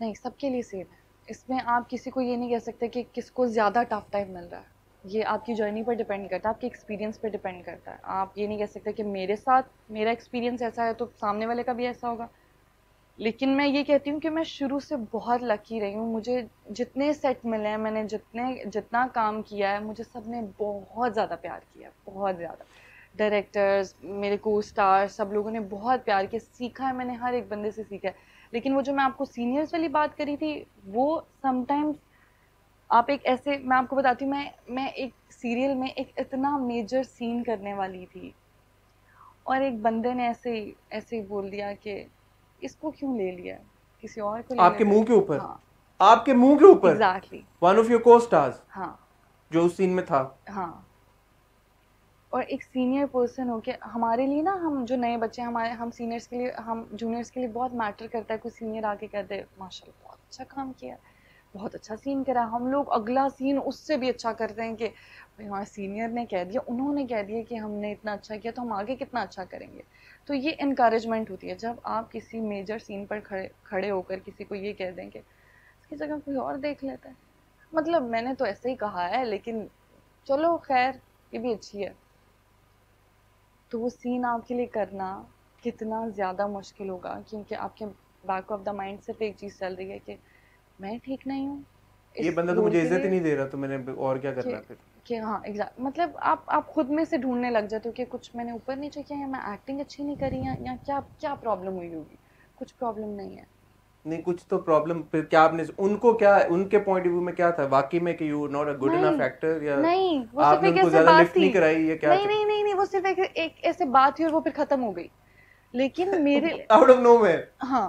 नहीं, सबके लिए सेम है, इसमें आप किसी को ये नहीं कह सकते कि किसको ज़्यादा टफ टाइम मिल रहा है। ये आपकी जर्नी पर डिपेंड करता है, आपके एक्सपीरियंस पर डिपेंड करता है। आप ये नहीं कह सकते कि मेरे साथ मेरा एक्सपीरियंस ऐसा है तो सामने वाले का भी ऐसा होगा। लेकिन मैं ये कहती हूँ कि मैं शुरू से बहुत लकी रही हूँ, मुझे जितने सेट मिले हैं, मैंने जितने जितना काम किया है, मुझे सब ने बहुत ज़्यादा प्यार किया, बहुत ज़्यादा। डायरेक्टर्स, मेरे को स्टार, सब लोगों ने बहुत प्यार किया, सीखा है मैंने हर एक बंदे से सीखा है। लेकिन वो जो मैं आपको सीनियर्स वाली बात करी थी, वो समटाइम्स आप एक ऐसे, मैं आपको बताती हूँ, मैं मैं एक सीरियल में एक इतना मेजर सीन करने वाली थी और एक बंदे ने ऐसे ही ऐसे ही बोल दिया कि इसको क्यों ले लिया, किसी और को ले आपके मुंह के ऊपर। हाँ, आपके मुंह के ऊपर, exactly, one of your co-stars. हाँ, जो उस सीन में था। हाँ, और एक सीनियर पर्सन हो के, हमारे लिए ना, हम जो नए बच्चे हैं, हमारे हम सीनियर्स के लिए, हम जूनियर्स के लिए बहुत मैटर करता है। कोई सीनियर आके कहते हैं माशाल्लाह बहुत अच्छा काम किया, बहुत अच्छा सीन करा, हम लोग अगला सीन उससे भी अच्छा करते हैं कि हमारे सीनियर ने कह दिया, उन्होंने कह दिया कि हमने इतना अच्छा किया तो हम आगे कितना अच्छा करेंगे। तो ये इनकरेजमेंट होती है। जब आप किसी मेजर सीन पर खड़े खड़े होकर किसी को ये कह दें कि इसकी जगह कोई और देख लेता है, मतलब मैंने तो ऐसे ही कहा है, लेकिन चलो खैर ये भी अच्छी है। तो वो सीन आपके लिए करना कितना ज़्यादा मुश्किल होगा, क्योंकि आपके बैक ऑफ द माइंड सिर्फ एक चीज़ चल रही है कि मैं ठीक नहीं हूँ, ये बंदा तो मुझे इज्जत ही नहीं दे रहा, तो मैंने और क्या करना फिर कि हाँ एग्जैक्ट, मतलब आप आप खुद में से ढूंढने लग जाते हो कि कुछ मैंने ऊपर नीचे किया है, मैं एक्टिंग अच्छी नहीं करी है, या क्या क्या प्रॉब्लम हुई होगी, कुछ प्रॉब्लम नहीं है, नहीं कुछ तो प्रॉब्लम। फिर क्या आपने उनको, क्या उनके पॉइंट ऑफ व्यू में क्या था वाकई में कि you not a good enough actor, या नहीं वो सिर्फ एक ऐसी बात थी, नहीं नहीं नहीं नहीं वो सिर्फ एक ऐसी बात थी और वो फिर खत्म हो गई। लेकिन मेरे आउट ऑफ नोवेयर, हां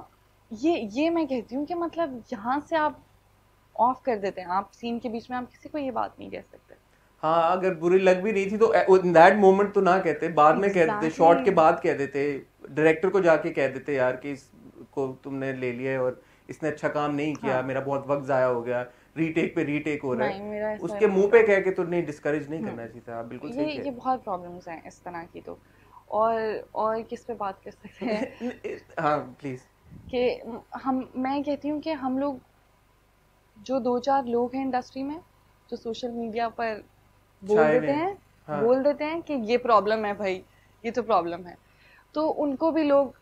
ये ये मैं कहती हूँ कि मतलब यहाँ से आप ऑफ कर देते हैं, आप सीन के बीच में आप किसी को ये बात नहीं कह सकते। हाँ, अगर बुरी लग भी रही थी तो इन दैट मोमेंट तो ना कहते, बाद में कह देते, शॉट के बाद कह देते, डायरेक्टर को जाके कह देते यार कि इसको तुमने ले लिया है और इसने अच्छा काम नहीं किया। हाँ, मेरा बहुत वक्त जाया हो गया, रीटेक पे रीटेक हो रहा है, उसके मुँह पे कह के तो नहीं, डिस्करेज नहीं करना चाहिए था। बिल्कुल सही है, ये बहुत प्रॉब्लम्स हैं इस तरह की। तो और और किस पे बात कर सकते हैं? हाँ प्लीज, कि हम मैं कहती हूँ कि हम लोग जो दो चार लोग हैं इंडस्ट्री में जो सोशल मीडिया पर बोल देते हैं, हाँ, बोल देते हैं कि ये प्रॉब्लम है भाई, ये तो प्रॉब्लम है, तो उनको भी लोग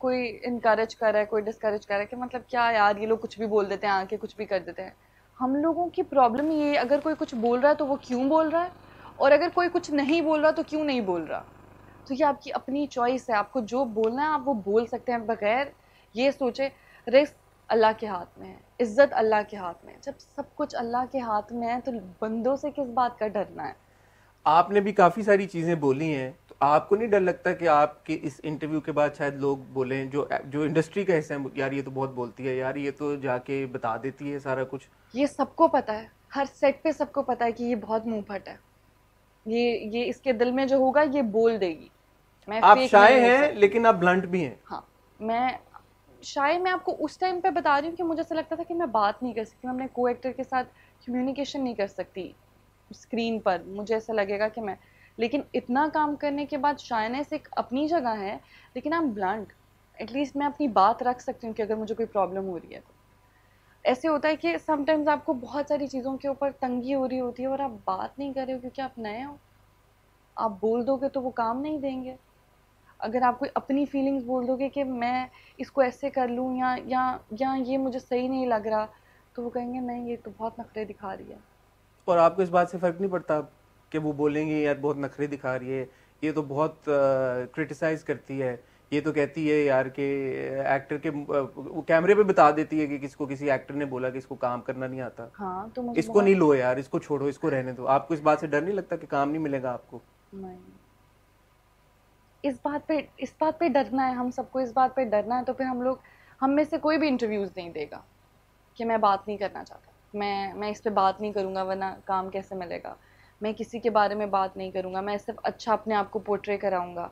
कोई इनकरेज कर रहा है, कोई डिस्करेज कर रहा है कि मतलब क्या यार ये लोग कुछ भी बोल देते हैं, आके कुछ भी कर देते हैं। हम लोगों की प्रॉब्लम ये, अगर कोई कुछ बोल रहा है तो वो क्यों बोल रहा है, और अगर कोई कुछ नहीं बोल रहा तो क्यों नहीं बोल रहा। तो ये आपकी अपनी चॉइस है, आपको जो बोलना है आप वो बोल सकते हैं, बगैर ये सोचे। रिस्क अल्लाह के हाथ में है, इज़्ज़त अल्लाह के हाथ में है। जब सब कुछ अल्लाह के हाथ में है तो बंदों से किस बात का डरना है। आपने भी काफ़ी सारी चीज़ें बोली हैं, तो आपको नहीं डर लगता कि आपके इस इंटरव्यू के बाद शायद लोग बोलें, जो जो इंडस्ट्री का हिस्सा है, यार ये तो बहुत बोलती है, यार ये तो जाके बता देती है सारा कुछ। ये सबको पता है, हर सेट पर सबको पता है कि ये बहुत मुँह फट है, ये ये इसके दिल में जो होगा ये बोल देगी। मैं आप शाय हैं लेकिन आप ब्लंट भी हैं। हाँ, मैं शायद मैं आपको उस टाइम पे बता रही हूँ कि मुझे ऐसा लगता था कि मैं बात नहीं कर सकती, मैं अपने को एक्टर के साथ कम्युनिकेशन नहीं कर सकती स्क्रीन पर, मुझे ऐसा लगेगा कि मैं, लेकिन इतना काम करने के बाद शायनेस एक अपनी जगह है, लेकिन आई एम ब्लंट, एटलीस्ट मैं अपनी बात रख सकती हूँ कि अगर मुझे कोई प्रॉब्लम हो रही है। तो ऐसे होता है कि समटाइम्स आपको बहुत सारी चीज़ों के ऊपर तंगी हो रही होती है और आप बात नहीं कर रहे हो क्योंकि आप नए हो, आप बोल दोगे तो वो काम नहीं देंगे। अगर आप कोई अपनी फीलिंग्स बोल दोगे कि मैं इसको ऐसे कर लूँ या या या ये मुझे सही नहीं लग रहा, तो वो कहेंगे नहीं ये तो बहुत नखरे दिखा रही है। और आपको इस बात से फ़र्क नहीं पड़ता कि वो बोलेंगे यार बहुत नखरे दिखा रही है, ये तो बहुत क्रिटिसाइज़ करती है, ये तो कहती है यार कि एक्टर के, वो कैमरे पे बता देती है कि किसको किसी एक्टर ने बोला कि इसको काम करना नहीं आता। हाँ, तो इसको नहीं लो यार, इसको छोड़ो, इसको रहने दो। आपको इस बात से डर नहीं लगता कि काम नहीं मिलेगा आपको? इस बात पे इस बात पे डरना है, हम सबको इस बात पे डरना है, तो फिर हम लोग हम में से कोई भी इंटरव्यूज़ नहीं देगा कि मैं बात नहीं करना चाहता, मैं मैं इस पे बात नहीं करूँगा वरना काम कैसे मिलेगा, मैं किसी के बारे में बात नहीं करूँगा, मैं सिर्फ अच्छा अपने आप को पोर्ट्रे कराऊँगा।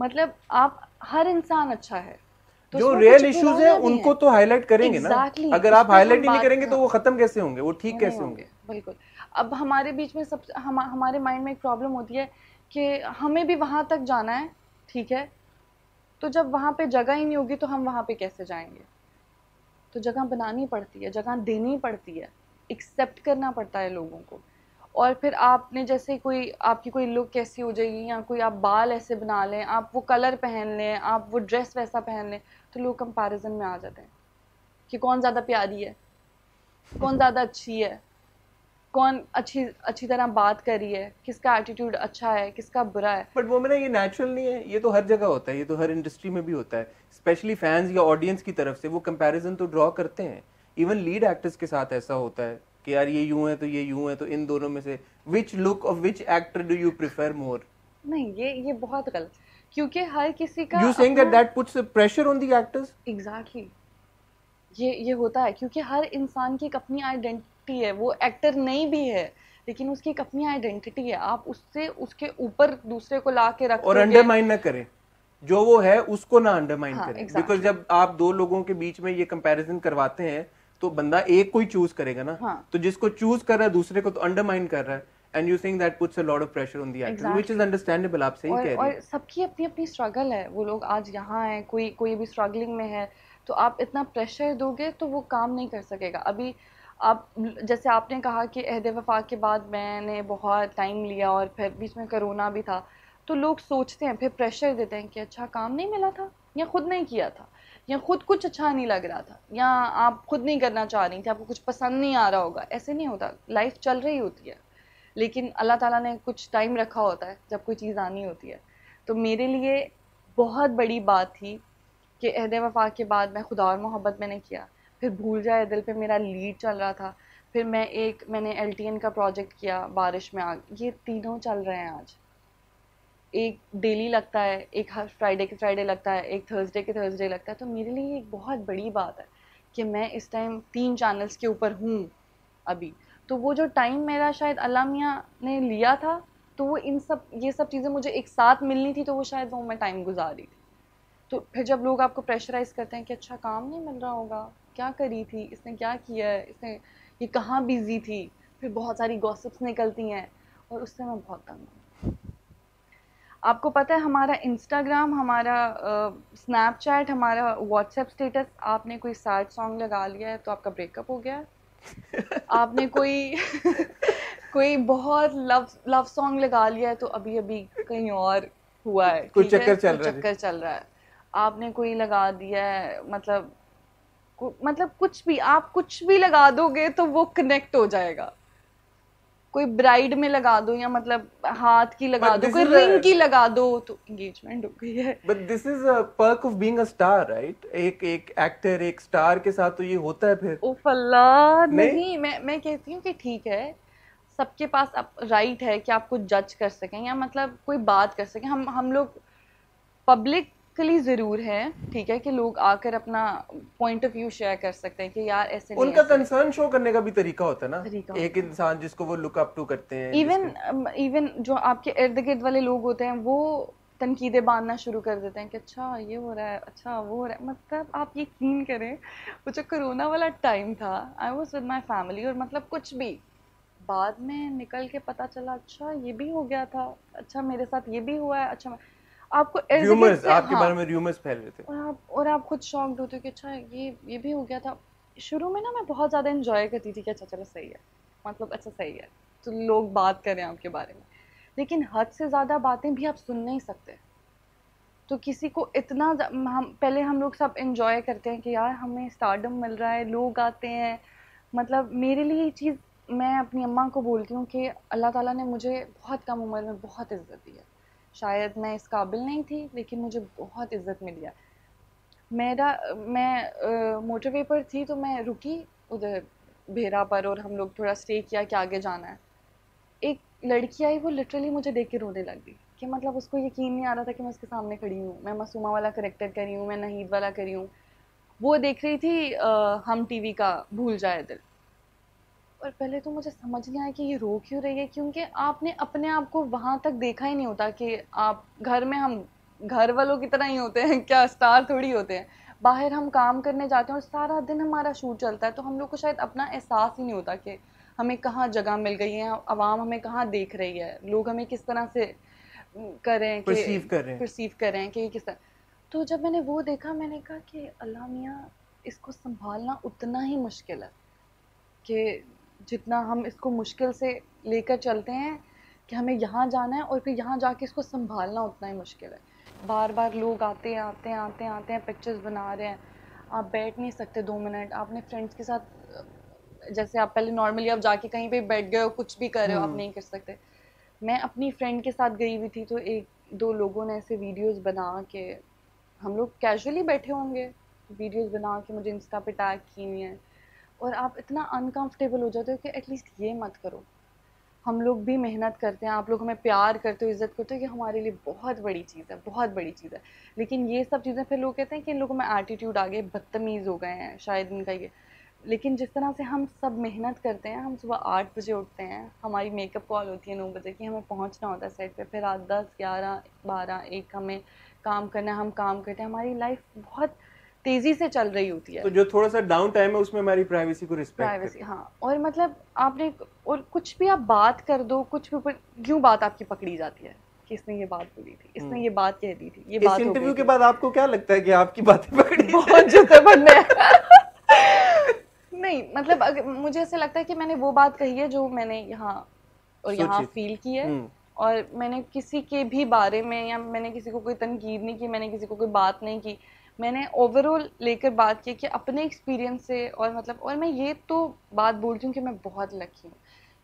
मतलब आप हर इंसान अच्छा है, तो जो रियल इश्यूज है उनको तो हाईलाइट करेंगे exactly, ना अगर आप हाईलाइट ही नहीं करेंगे तो वो खत्म कैसे होंगे, वो ठीक कैसे होंगे? बिल्कुल। अब हमारे बीच में सब हम, हमारे माइंड में एक प्रॉब्लम होती है कि हमें भी वहाँ तक जाना है, ठीक है, तो जब वहाँ पे जगह ही नहीं होगी तो हम वहाँ पे कैसे जाएंगे? तो जगह बनानी पड़ती है, जगह देनी पड़ती है, एक्सेप्ट करना पड़ता है लोगों को। और फिर आपने जैसे कोई आपकी कोई लुक कैसी हो जाएगी, या कोई आप बाल ऐसे बना लें, आप वो कलर पहन लें, आप वो ड्रेस वैसा पहन लें, तो लोग कंपैरिजन में आ जाते हैं कि कौन ज़्यादा प्यारी है, कौन ज़्यादा अच्छी है, कौन अच्छी अच्छी तरह बात कर रही है, किसका एटीट्यूड अच्छा है, किसका बुरा है। बट वो मेरा ये नेचुरल नहीं है, ये तो हर जगह होता है, ये तो हर इंडस्ट्री में भी होता है, स्पेशली फैंस या ऑडियंस की तरफ से वो कंपैरिजन तो ड्रॉ करते हैं। इवन लीड एक्टर्स के साथ ऐसा होता है कि यार ये यूं है तो ये यूं है, तो इन दोनों में से which look of which actor do you prefer more? नहीं, ये ये बहुत गलत, क्योंकि हर किसी का you saying that that puts pressure on the actors. Exactly, ये ये होता है, क्योंकि हर इंसान की एक अपनी आइडेंटिटी है, वो एक्टर नहीं भी है लेकिन उसकी एक अपनी आइडेंटिटी है, आप उससे उसके ऊपर दूसरे को ला के रखोगे और अंडरमाइन ना करें, जो वो है उसको ना अंडरमाइन हाँ, करें। बिकॉज जब आप दो लोगों के बीच में ये कंपैरिजन करवाते हैं तो बंदा एक को ही चूज करेगा ना हाँ. तो जिसको चूज कर रहा है दूसरे को तो अंडरमाइन कर रहा है, and you think that puts a lot of pressure on the actor, which is understandable. आप सही कह रहे हैं, और सबकी अपनी अपनी स्ट्रगल है, वो लोग आज यहाँ है, कोई कोई भी स्ट्रगलिंग में है, तो आप इतना प्रेशर दोगे तो वो काम नहीं कर सकेगा। अभी आप जैसे आपने कहा कि अहद वफा के बाद मैंने बहुत टाइम लिया और फिर बीच में कोरोना भी था, तो लोग सोचते हैं फिर प्रेशर देते हैं कि अच्छा काम नहीं मिला था, या खुद नहीं किया था, या खुद कुछ अच्छा नहीं लग रहा था, या आप खुद नहीं करना चाह रही थी, आपको कुछ पसंद नहीं आ रहा होगा। ऐसे नहीं होता, लाइफ चल रही होती है, लेकिन अल्लाह ताला ने कुछ टाइम रखा होता है जब कोई चीज़ आनी होती है। तो मेरे लिए बहुत बड़ी बात थी कि अहद वफा के बाद मैं खुदा और मोहब्बत मैंने किया, फिर भूल जाए दिल पे मेरा लीड चल रहा था, फिर मैं एक मैंने एल टी एन का प्रोजेक्ट किया, बारिश में आग, ये तीनों चल रहे हैं आज। एक डेली लगता है, एक हर फ्राइडे के फ्राइडे लगता है, एक थर्सडे के थर्सडे लगता है। तो मेरे लिए ये एक बहुत बड़ी बात है कि मैं इस टाइम तीन चैनल्स के ऊपर हूँ अभी। तो वो जो टाइम मेरा शायद अल्लाह मियां ने लिया था, तो वो इन सब ये सब चीज़ें मुझे एक साथ मिलनी थी, तो वो शायद वो मैं टाइम गुजार रही थी। तो फिर जब लोग आपको प्रेशराइज करते हैं कि अच्छा काम नहीं मिल रहा होगा, क्या करी थी, इसने क्या किया है, इसने ये कहाँ बिजी थी, फिर बहुत सारी गॉसिप्स निकलती हैं, और उससे मैं बहुत तंग हूँ। आपको पता है हमारा इंस्टाग्राम, हमारा स्नैपचैट, हमारा व्हाट्सएप स्टेटस, आपने कोई सैड सॉन्ग लगा लिया है तो आपका ब्रेकअप हो गया है, आपने कोई कोई बहुत लव लव सॉन्ग लगा लिया है तो अभी अभी कहीं और हुआ है, कोई चक्कर चल रहा है, चक्कर चल रहा है, आपने कोई लगा दिया है, मतलब मतलब कुछ भी, आप कुछ भी लगा दोगे तो वो कनेक्ट हो जाएगा। कोई ब्राइड में लगा दो, या मतलब हाथ की लगा दो, कोई रिंग की लगा दो, तो एंगेजमेंट हो गई है। But this is a perk of being a star, right? एक एक एक्टर, एक स्टार के साथ तो ये होता है। फिर ओ फल्ला नहीं, मैं मैं कहती हूँ कि ठीक है, सबके पास आप राइट है कि आपको जज कर सकें, या मतलब कोई बात कर सकें। हम हम लोग पब्लिकली जरूर है, ठीक है, कि लोग आकर अपना पॉइंट ऑफ व्यू शेयर कर सकते हैं कि यार ऐसे उनका कंसर्न शो करने का भी तरीका होता है ना, एक इंसान जिसको वो लुक अप टू करते हैं। इवन इवन जो आपके इर्द गिर्द वाले लोग होते हैं वो तनकीदें बांधना शुरू कर देते हैं कि अच्छा ये हो रहा है, अच्छा वो हो रहा है। मतलब आप यकीन करें, वो जो कोरोना वाला टाइम था, I was with my family, और मतलब कुछ भी बाद में निकल के पता चला, अच्छा ये भी हो गया था, अच्छा मेरे साथ ये भी हुआ है, अच्छा आपको rumors, आपके हाँ, बारे में rumors फैल रहे थे, और आप और आप खुद शॉक्ड होते हो कि अच्छा ये ये भी हो गया था। शुरू में ना मैं बहुत ज़्यादा एंजॉय करती थी कि अच्छा चलो सही है, मतलब अच्छा सही है तो लोग बात करें आपके बारे में, लेकिन हद से ज़्यादा बातें भी आप सुन नहीं सकते। तो किसी को इतना हम पहले हम लोग सब एंजॉय करते हैं कि यार हमें स्टारडम मिल रहा है, लोग आते हैं। मतलब मेरे लिए ये चीज़, मैं अपनी अम्मा को बोलती हूँ कि अल्लाह ताला ने मुझे बहुत कम उम्र में बहुत इज्जत दी है। शायद मैं इस काबिल नहीं थी, लेकिन मुझे बहुत इज़्ज़त मिली है। मेरा मैं मोटरवे पर थी तो मैं रुकी उधर भेरा पर, और हम लोग थोड़ा स्टे किया कि आगे जाना है। एक लड़की आई, वो लिटरली मुझे देख के रोने लग गई कि कि मतलब उसको यकीन नहीं आ रहा था कि मैं उसके सामने खड़ी हूँ, मैं मासूमा वाला करेक्टर करी हूँ, मैं नहीद वाला करी हूँ। वो देख रही थी आ, हम टीवी का भूल जाए दिल। और पहले तो मुझे समझ नहीं आया कि ये रो क्यों रही है, क्योंकि आपने अपने आप को वहाँ तक देखा ही नहीं होता कि आप घर में, हम घर वालों की तरह ही होते हैं क्या, स्टार थोड़ी होते हैं। बाहर हम काम करने जाते हैं और सारा दिन हमारा शूट चलता है, तो हम लोग को शायद अपना एहसास ही नहीं होता कि हमें कहाँ जगह मिल गई है, आवाम हमें कहाँ देख रही है, लोग हमें किस तरह से करें परसीव करें परसीव करें कि किस तरह। तो जब मैंने वो देखा, मैंने कहा कि अल्लाह मियाँ, इसको संभालना उतना ही मुश्किल है कि जितना हम इसको मुश्किल से लेकर चलते हैं कि हमें यहाँ जाना है, और फिर यहाँ जाके इसको संभालना उतना ही मुश्किल है। बार बार लोग आते आते आते आते हैं, पिक्चर्स बना रहे हैं, आप बैठ नहीं सकते दो मिनट। आपने फ्रेंड्स के साथ, जैसे आप पहले नॉर्मली आप जाके कहीं पे बैठ गए हो, कुछ भी कर रहे हो, आप नहीं कर सकते। मैं अपनी फ्रेंड के साथ गई हुई थी, तो एक दो लोगों ने ऐसे वीडियोस बना के, हम लोग कैजुअली बैठे होंगे, वीडियोस बना के मुझे इंस्टा पे टैग की हुई है। और आप इतना अनकंफर्टेबल हो जाते हो कि एटलीस्ट ये मत करो, हम लोग भी मेहनत करते हैं, आप लोग हमें प्यार करते हो, इज़्ज़त करते हो, ये हमारे लिए बहुत बड़ी चीज़ है, बहुत बड़ी चीज़ है। लेकिन ये सब चीज़ें फिर लोग कहते हैं कि इन लोगों में एटीट्यूड आ गए, बदतमीज़ हो गए हैं शायद इनका ये। लेकिन जिस तरह से हम सब मेहनत करते हैं, हम सुबह आठ बजे उठते हैं, हमारी मेकअप कॉल होती है नौ बजे की, हमें पहुंचना होता है सेट पे, फिर आठ दस ग्यारह बारह एक हमें काम करना है, हम काम करते हैं, हमारी लाइफ बहुत तेज़ी से चल रही होती है। तो जो थोड़ा सा डाउन टाइम है उसमें हमारी प्राइवेसी को रिस्पेक्ट, प्राइवेसी, हाँ। और मतलब आपने, और कुछ भी आप बात कर दो, कुछ भी ऊपर यूँ बात आपकी पकड़ी जाती है कि इसने ये बात बोली थी, इसने ये बात कह दी थी, ये बात। इंटरव्यू के बाद आपको क्या लगता है कि आपकी बातें पकड़ी? बहुत जूते बनने नहीं, मतलब अगर, मुझे ऐसे लगता है कि मैंने वो बात कही है जो मैंने यहाँ और यहाँ फील की है, और मैंने किसी के भी बारे में, या मैंने किसी को कोई तनकीद नहीं की, मैंने किसी को कोई बात नहीं की, मैंने ओवरऑल लेकर बात की कि अपने एक्सपीरियंस से। और मतलब, और मैं ये तो बात बोलती हूँ कि मैं बहुत लकी हूँ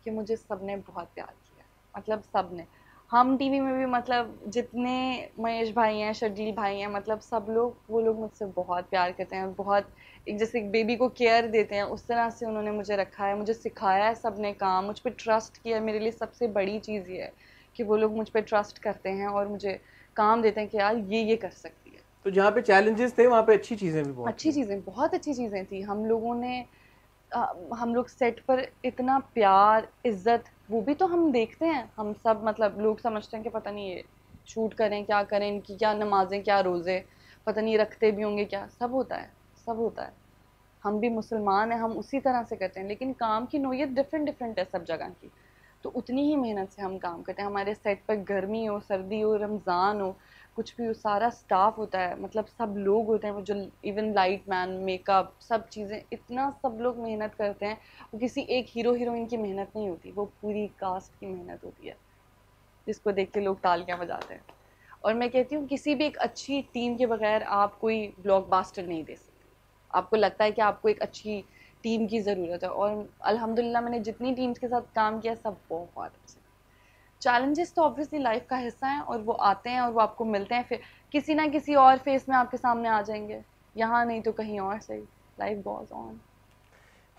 कि मुझे सब ने बहुत प्यार किया, मतलब सब ने। हम टीवी में भी, मतलब जितने महेश भाई हैं, शजील भाई हैं, मतलब सब लोग, वो लोग मुझसे बहुत प्यार करते हैं, बहुत एक जैसे एक बेबी को केयर देते हैं, उस तरह से उन्होंने मुझे रखा है, मुझे सिखाया है सब ने काम, मुझ पर ट्रस्ट किया है। मेरे लिए सबसे बड़ी चीज़ ये है कि वो लोग मुझ पर ट्रस्ट करते हैं और मुझे काम देते हैं कि यार ये ये कर सकती है। तो जहाँ पे चैलेंजेस थे वहाँ पे अच्छी चीज़ें भी, बहुत अच्छी चीज़ें, बहुत अच्छी चीज़ें थी। हम लोगों ने आ, हम लोग सेट पर इतना प्यार, इज्जत, वो भी तो हम देखते हैं, हम सब मतलब लोग समझते हैं कि पता नहीं ये शूट करें क्या करें, इनकी क्या नमाजें, क्या रोज़े, पता नहीं रखते भी होंगे क्या, सब होता है, सब होता है। हम भी मुसलमान हैं, हम उसी तरह से करते हैं, लेकिन काम की नोयत डिफरेंट डिफरेंट है सब जगह की, तो उतनी ही मेहनत से हम काम करते हैं। हमारे सेट पर गर्मी हो, सर्दी हो, रमज़ान हो, कुछ भी हो, सारा स्टाफ होता है, मतलब सब लोग होते हैं, जो इवन लाइट मैन, मेकअप, सब चीज़ें, इतना सब लोग मेहनत करते हैं। वो किसी एक हीरो हीरोइन की मेहनत नहीं होती, वो पूरी कास्ट की मेहनत होती है, जिसको देख के लोग तालियां बजाते हैं। और मैं कहती हूँ किसी भी एक अच्छी टीम के बगैर आप कोई ब्लॉकबस्टर नहीं दे सकते। आपको लगता है कि आपको एक अच्छी टीम की ज़रूरत है, और अल्हम्दुलिल्लाह मैंने जितनी टीम्स के साथ काम किया सब बहुत अच्छे। चैलेंजेस तो ऑब्वियसली लाइफ का हिस्सा हैं, और वो आते हैं और वो आपको मिलते हैं, फिर किसी ना किसी और फेस में आपके सामने आ जाएंगे, यहाँ नहीं तो कहीं और सही, लाइफ गोज ऑन।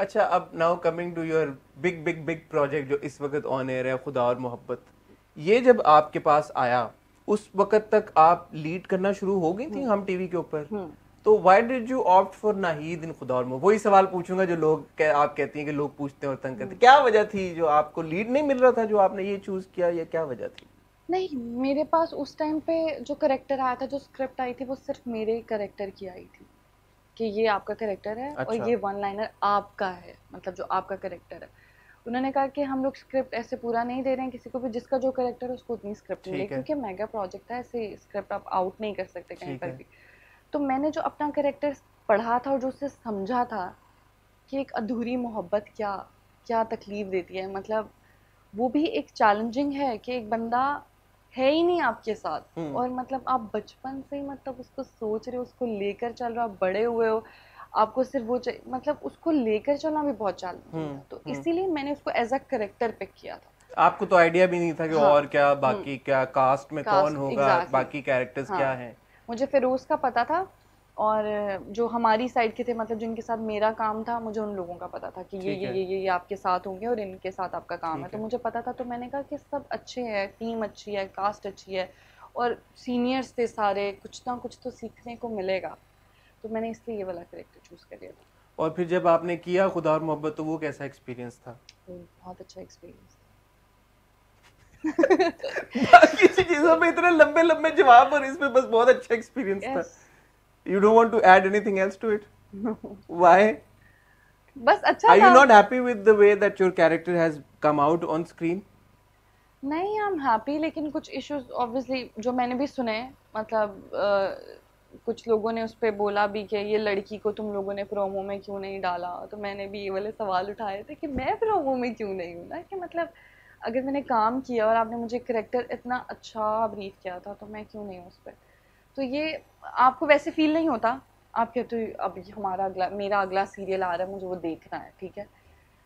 अच्छा, अब now coming to your big big big project जो इस वक्त ऑन एयर है, खुदा और मोहब्बत, ये जब आपके पास आया उस वक्त तक आप लीड करना शुरू हो गई थी हम टीवी के ऊपर, तो why did you opt for Nahid in Khuda Aur मोहब्बत? वही सवाल पूछूंगा जो लोग कह, आप कहती हैं कि लोग पूछते हैं और तंग करते, क्या वजह थी जो आपको लीड नहीं मिल रहा था, जो आपने ये चूज किया, या क्या वजह थी? नहीं, मेरे पास उस टाइम पे जो करेक्टर आया था, जो स्क्रिप्ट आई थी, वो सिर्फ मेरे करेक्टर की आई थी कि ये आपका करेक्टर है। अच्छा। और ये वन लाइनर आपका है, मतलब जो आपका करेक्टर है। उन्होंने कहा कि हम लोग स्क्रिप्ट ऐसे पूरा नहीं दे रहे हैं किसी को भी, जिसका जो करेक्टर है उसको उतनी स्क्रिप्ट मिले, क्योंकि मेगा प्रोजेक्ट है, ऐसे स्क्रिप्ट आप आउट नहीं कर सकते कहीं पर भी। तो मैंने जो अपना कैरेक्टर पढ़ा था और जो उससे समझा था कि एक अधूरी मोहब्बत क्या क्या तकलीफ़ देती है, मतलब वो भी एक चैलेंजिंग है कि एक बंदा है ही नहीं आपके साथ, और मतलब आप बचपन से ही मतलब उसको सोच रहे हो, उसको लेकर चल रहे हो, आप बड़े हुए हो, आपको सिर्फ वो मतलब उसको लेकर चलना भी बहुत चैलेंजिंग था। तो इसीलिए मैंने उसको एज अ कैरेक्टर पिक किया था। आपको तो आइडिया भी नहीं था कि हाँ, और क्या बाकी, क्या कास्ट में कौन होगा, बाकी कैरेक्टर्स क्या हैं? मुझे फ़िरोज़ का पता था और जो हमारी साइड के थे, मतलब जिनके साथ मेरा काम था, मुझे उन लोगों का पता था कि ये ये ये ये आपके साथ होंगे और इनके साथ आपका काम है, तो मुझे पता था। तो मैंने कहा कि सब अच्छे हैं, टीम अच्छी है, कास्ट अच्छी है और सीनियर्स थे सारे, कुछ ना कुछ तो सीखने को मिलेगा, तो मैंने इसलिए ये वाला करेक्टर चूज़ कर लिया। और फिर जब आपने किया खुदा और मोहब्बत, तो वो कैसा एक्सपीरियंस था? बहुत अच्छा एक्सपीरियंस। बाकी चीज़ों पे इतने लंबे लंबे जवाब और इसमें बस बहुत अच्छा एक्सपीरियंस yes. था। You don't want to add anything else to it? Why? बस अच्छा था। Are you not happy with the way that your character has come out on screen? नहीं, आई एम हैप्पी, लेकिन कुछ इश्यूज ऑब्वियसली जो मैंने भी सुने, मतलब uh, कुछ लोगों ने उस पर बोला भी कि ये लड़की को तुम लोगों ने प्रोमो में क्यों नहीं डाला, तो मैंने भी ये वाले सवाल उठाए थे कि मैं प्रोमो में क्यों नहीं हूँ ना, कि मतलब अगर मैंने काम किया और आपने मुझे करेक्टर इतना अच्छा ब्रीफ किया था तो मैं क्यों नहीं उस पर। तो ये आपको वैसे फील नहीं होता, आप कहते हो अब हमारा अगला मेरा अगला सीरियल आ रहा है, मुझे वो देखना है, ठीक है,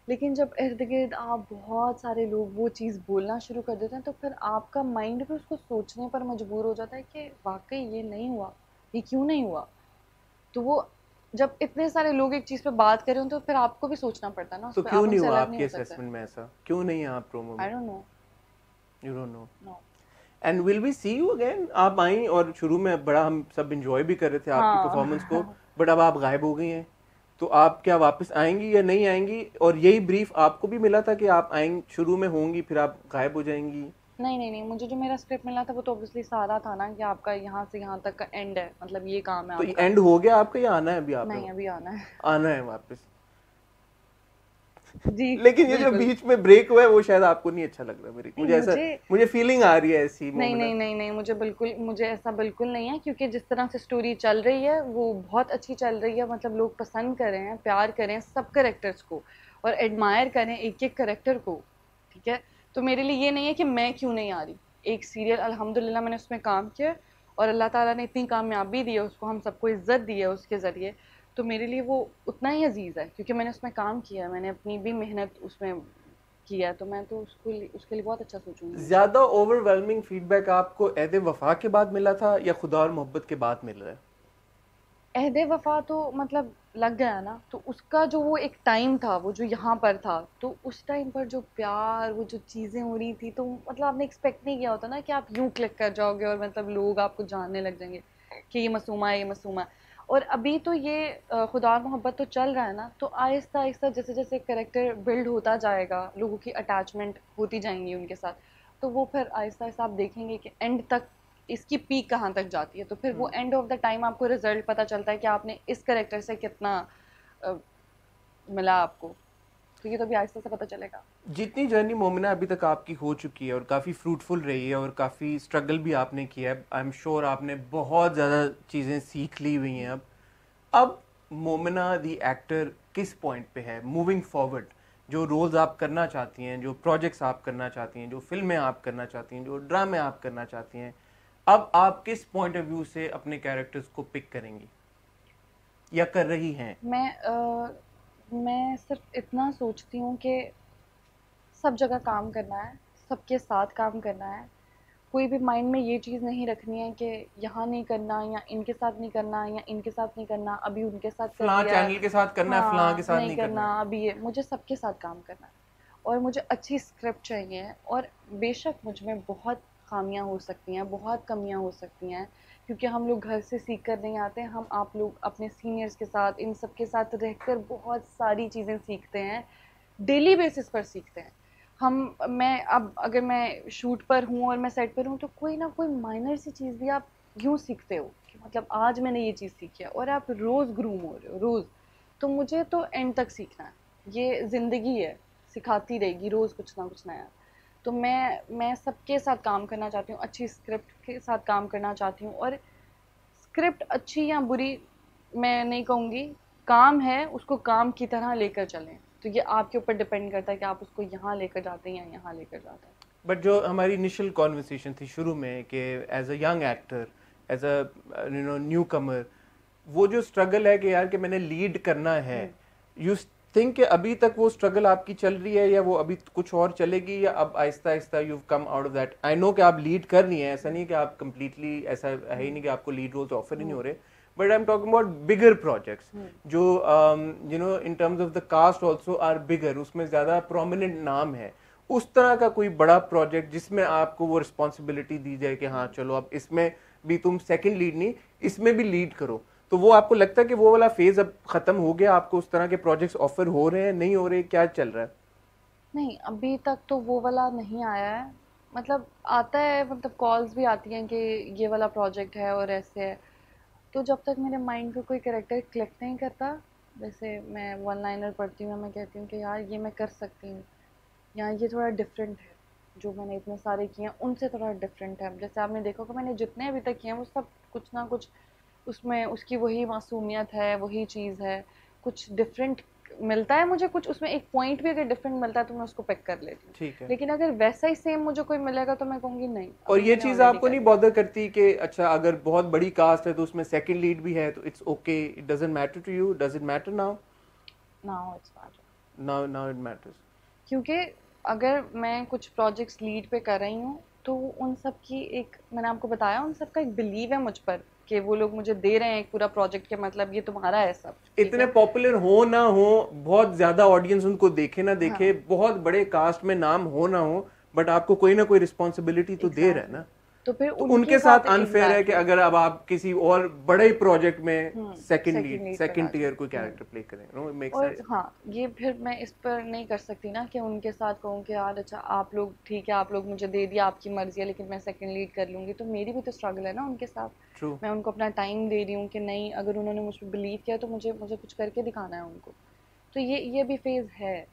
लेकिन जब इर्द गिर्द आप बहुत सारे लोग वो चीज़ बोलना शुरू कर देते हैं तो फिर आपका माइंड भी उसको सोचने पर मजबूर हो जाता है कि वाकई ये नहीं हुआ, ये क्यों नहीं हुआ। तो वो जब इतने सारे लोग एक चीज पे बात कर रहे हो तो फिर आपको भी सोचना पड़ता है ना। तो so क्यों नहीं हुआ आपके असेसमेंट में ऐसा? क्यों नहीं है आप प्रोमो में? I don't know. You don't know. No. And will we see you again? आप आई और शुरू में बड़ा हम सब एंजॉय भी कर रहे थे आपकी परफॉर्मेंस को, बट अब आप गायब हो गई हैं, तो आप क्या वापस आएंगी या नहीं आएंगी? और यही ब्रीफ आपको भी मिला था कि आप आएंगी, शुरू में होंगी, फिर आप गायब हो जाएंगी? नहीं नहीं नहीं, मुझे जो मेरा स्क्रिप्ट मिला था वो तो ऑब्वियसली सारा था ना कि आपका यहाँ से यहाँ तक का एंड है, मतलब ये काम है। तो ये एंड हो गया आपका या आना है अभी आपको? नहीं, अभी आना है, आना है वापस जी। लेकिन ये जो बीच में ब्रेक हुआ है वो शायद आपको नहीं अच्छा लग रहा मेरी, मुझे ऐसा मुझे फीलिंग आ रही है ऐसी। नहीं नहीं नहीं नहीं, मुझे बिल्कुल, मुझे ऐसा बिल्कुल नहीं है, क्योंकि जिस तरह से स्टोरी चल रही है वो बहुत अच्छी चल रही है, मतलब लोग पसंद कर रहे हैं, प्यार करें सब करेक्टर्स को और एडमायर करें एक एक करेक्टर को, ठीक है। तो मेरे लिए ये नहीं है कि मैं क्यों नहीं आ रही। एक सीरियल अल्हम्दुलिल्लाह मैंने उसमें काम किया और अल्लाह ताला ने इतनी कामयाबी दी है उसको, हम सबको इज़्ज़त दी है उसके ज़रिए, तो मेरे लिए वो उतना ही अजीज़ है क्योंकि मैंने उसमें काम किया है, मैंने अपनी भी मेहनत उसमें किया, तो मैं तो उसको उसके लिए बहुत अच्छा सोचूंगी। ज़्यादा ओवरवेलमिंग फीडबैक आपको ऐहद वफा के बाद मिला था या खुदा और मोहब्बत के बाद मिल रहा है? ऐहद वफा तो मतलब लग गया ना, तो उसका जो वो एक टाइम था, वो जो यहाँ पर था, तो उस टाइम पर जो प्यार, वो जो चीज़ें हो रही थी, तो मतलब आपने एक्सपेक्ट नहीं किया होता ना कि आप यूँ क्लिक कर जाओगे और मतलब लोग आपको जानने लग जाएंगे कि ये मासूमा है, ये मासूमा है। और अभी तो ये खुदा और मोहब्बत तो चल रहा है ना, तो आहिस्ता आहिस्ता जैसे जैसे करेक्टर बिल्ड होता जाएगा, लोगों की अटैचमेंट होती जाएंगी उनके साथ, तो वो फिर आहिस्ता आहिस्ता आप देखेंगे कि एंड तक इसकी पीक कहाँ तक जाती है, तो फिर वो एंड ऑफ द टाइम आपको रिजल्ट पता चलता है कि आपने इस कैरेक्टर से कितना आ, मिला आपको, तो ये तो भी आहिस्ता से पता चलेगा। जितनी जर्नी मोमिना अभी तक आपकी हो चुकी है और काफ़ी फ्रूटफुल रही है और काफ़ी स्ट्रगल भी आपने किया है, आई एम श्योर आपने बहुत ज़्यादा चीज़ें सीख ली हुई हैं। अब अब मोमिना दी एक्टर किस पॉइंट पे है मूविंग फॉरवर्ड? जो रोल्स आप करना चाहती हैं, जो प्रोजेक्ट्स आप करना चाहती हैं, जो फिल्में आप करना चाहती हैं, जो ड्रामे आप करना चाहती हैं, अब आप किस पॉइंट ऑफ व्यू से अपने कैरेक्टर्स को पिक करेंगी या कर रही हैं? मैं आ, मैं सिर्फ इतना सोचती हूँ कि सब जगह काम करना है, सबके साथ काम करना है, कोई भी माइंड में ये चीज़ नहीं रखनी है कि यहाँ नहीं करना या इनके साथ नहीं करना या इनके साथ नहीं करना, अभी उनके साथ फलां चैनल के साथ करना, हाँ, फलां के साथ नहीं, नहीं करना अभी ये, मुझे सबके साथ काम करना है और मुझे अच्छी स्क्रिप्ट चाहिए। और बेशक मुझ में बहुत खामियाँ हो सकती हैं, बहुत कमियाँ हो सकती हैं, क्योंकि हम लोग घर से सीख कर नहीं आते, हम आप लोग अपने सीनियर्स के साथ, इन सब के साथ रहकर बहुत सारी चीज़ें सीखते हैं, डेली बेसिस पर सीखते हैं हम। मैं अब अगर मैं शूट पर हूँ और मैं सेट पर हूँ तो कोई ना कोई माइनर सी चीज़ भी आप यूँ सीखते हो कि मतलब आज मैंने ये चीज़ सीखी है और आप रोज़ ग्रूम हो रहे हो रोज़, तो मुझे तो एंड तक सीखना है, ये ज़िंदगी है, सिखाती रहेगी रोज़ कुछ ना कुछ नया। तो मैं मैं सबके साथ काम करना चाहती हूँ, अच्छी स्क्रिप्ट के साथ काम करना चाहती हूँ, और स्क्रिप्ट अच्छी या बुरी मैं नहीं कहूँगी, काम है उसको काम की तरह लेकर चलें, तो ये आपके ऊपर डिपेंड करता है कि आप उसको यहाँ लेकर जाते हैं या यहाँ लेकर जाते हैं। बट जो हमारी इनिशियल कॉन्वर्सेशन थी शुरू में कि as a young actor, as a you know newcomer, वो जो स्ट्रगल है कि यार कि मैंने लीड करना है, यू थिंक कि अभी तक वो स्ट्रगल आपकी चल रही है या वो अभी कुछ और चलेगी या अब आहिस्ता आहिस्ता you come out of that? I know कि आप लीड कर रही हैं, ऐसा नहीं है कि आप कम्प्लीटली, ऐसा है ही नहीं कि आपको लीड रोल्स ऑफर नहीं हो रहे, but I'm talking about bigger projects जो um, you know in terms of the cast also are bigger, उसमें ज़्यादा prominent नाम है. उस तरह का कोई बड़ा प्रोजेक्ट जिसमें आपको वो रिस्पॉन्सिबिलिटी दी जाए कि हाँ चलो अब इसमें भी तुम सेकंड लीड नहीं, इसमें भी लीड करो, तो वो आपको लगता है कि वो वाला फेज अब खत्म हो गया? आपको उस तरह के प्रोजेक्ट्स ऑफर हो रहे हैं, नहीं हो रहे, क्या चल रहा है? नहीं, अभी तक तो वो वाला नहीं आया है. मतलब आता है, मतलब कॉल्स भी आती हैं कि ये वाला प्रोजेक्ट है और ऐसे है, तो जब तक मेरे माइंड को कोई कैरेक्टर क्लिक नहीं करता, जैसे मैं वन लाइनर पढ़ती हूँ, मैं कहती हूँ कि यार ये मैं कर सकती हूँ, यहाँ ये थोड़ा डिफरेंट है, जो मैंने इतने सारे किए हैं उनसे थोड़ा डिफरेंट है. जैसे आपने देखा कि मैंने जितने अभी तक किए हैं वो सब कुछ ना कुछ उसमें उसकी वही मासूमियत है, वही चीज़ है, कुछ डिफरेंट मिलता है मुझे, कुछ उसमें एक पॉइंट भी अगर डिफरेंट मिलता है तो मैं उसको पिक कर लेती हूँ. ठीक है, लेकिन अगर वैसा ही सेम मुझे कोई मिलेगा तो मैं कहूँगी नहीं. और ये चीज़ आपको नहीं बॉदर करती कि अच्छा अगर बहुत बड़ी कास्ट है तो उसमें सेकेंड लीड भी है तो it's okay, it doesn't matter to you, does it matter now? Now it's matter, now now it matters, क्योंकि अगर मैं कुछ प्रोजेक्ट्स लीड पे कर रही हूँ तो उन सब की एक, मैंने आपको बताया, उन सब का एक बिलीव है मुझ पर कि वो लोग मुझे दे रहे हैं एक पूरा प्रोजेक्ट के, मतलब ये तुम्हारा है सब. इतने पॉपुलर हो ना हो, बहुत ज़्यादा ऑडियंस उनको देखे ना देखे, हाँ. बहुत बड़े कास्ट में नाम हो ना हो, बट आपको कोई ना कोई रिस्पॉन्सिबिलिटी तो दे रहा है ना, तो फिर तो उनके, उनके साथ अनफेयर है कि अगर अब आप किसी और बड़े प्रोजेक्ट में सेकंड लीड सेकंड ईयर कोई कैरेक्टर प्ले करें. और हाँ, ये फिर मैं इस पर नहीं कर सकती ना कि उनके साथ कहूँ कि यार अच्छा आप लोग ठीक है, आप लोग मुझे दे दिया, आपकी मर्जी है, लेकिन मैं सेकंड लीड कर लूँगी, तो मेरी भी तो स्ट्रगल है ना उनके साथ. True. मैं उनको अपना टाइम दे रही हूँ कि नहीं, अगर उन्होंने मुझ पर बिलीव किया तो मुझे मुझे कुछ करके दिखाना है उनको, तो ये ये भी फेज़ है.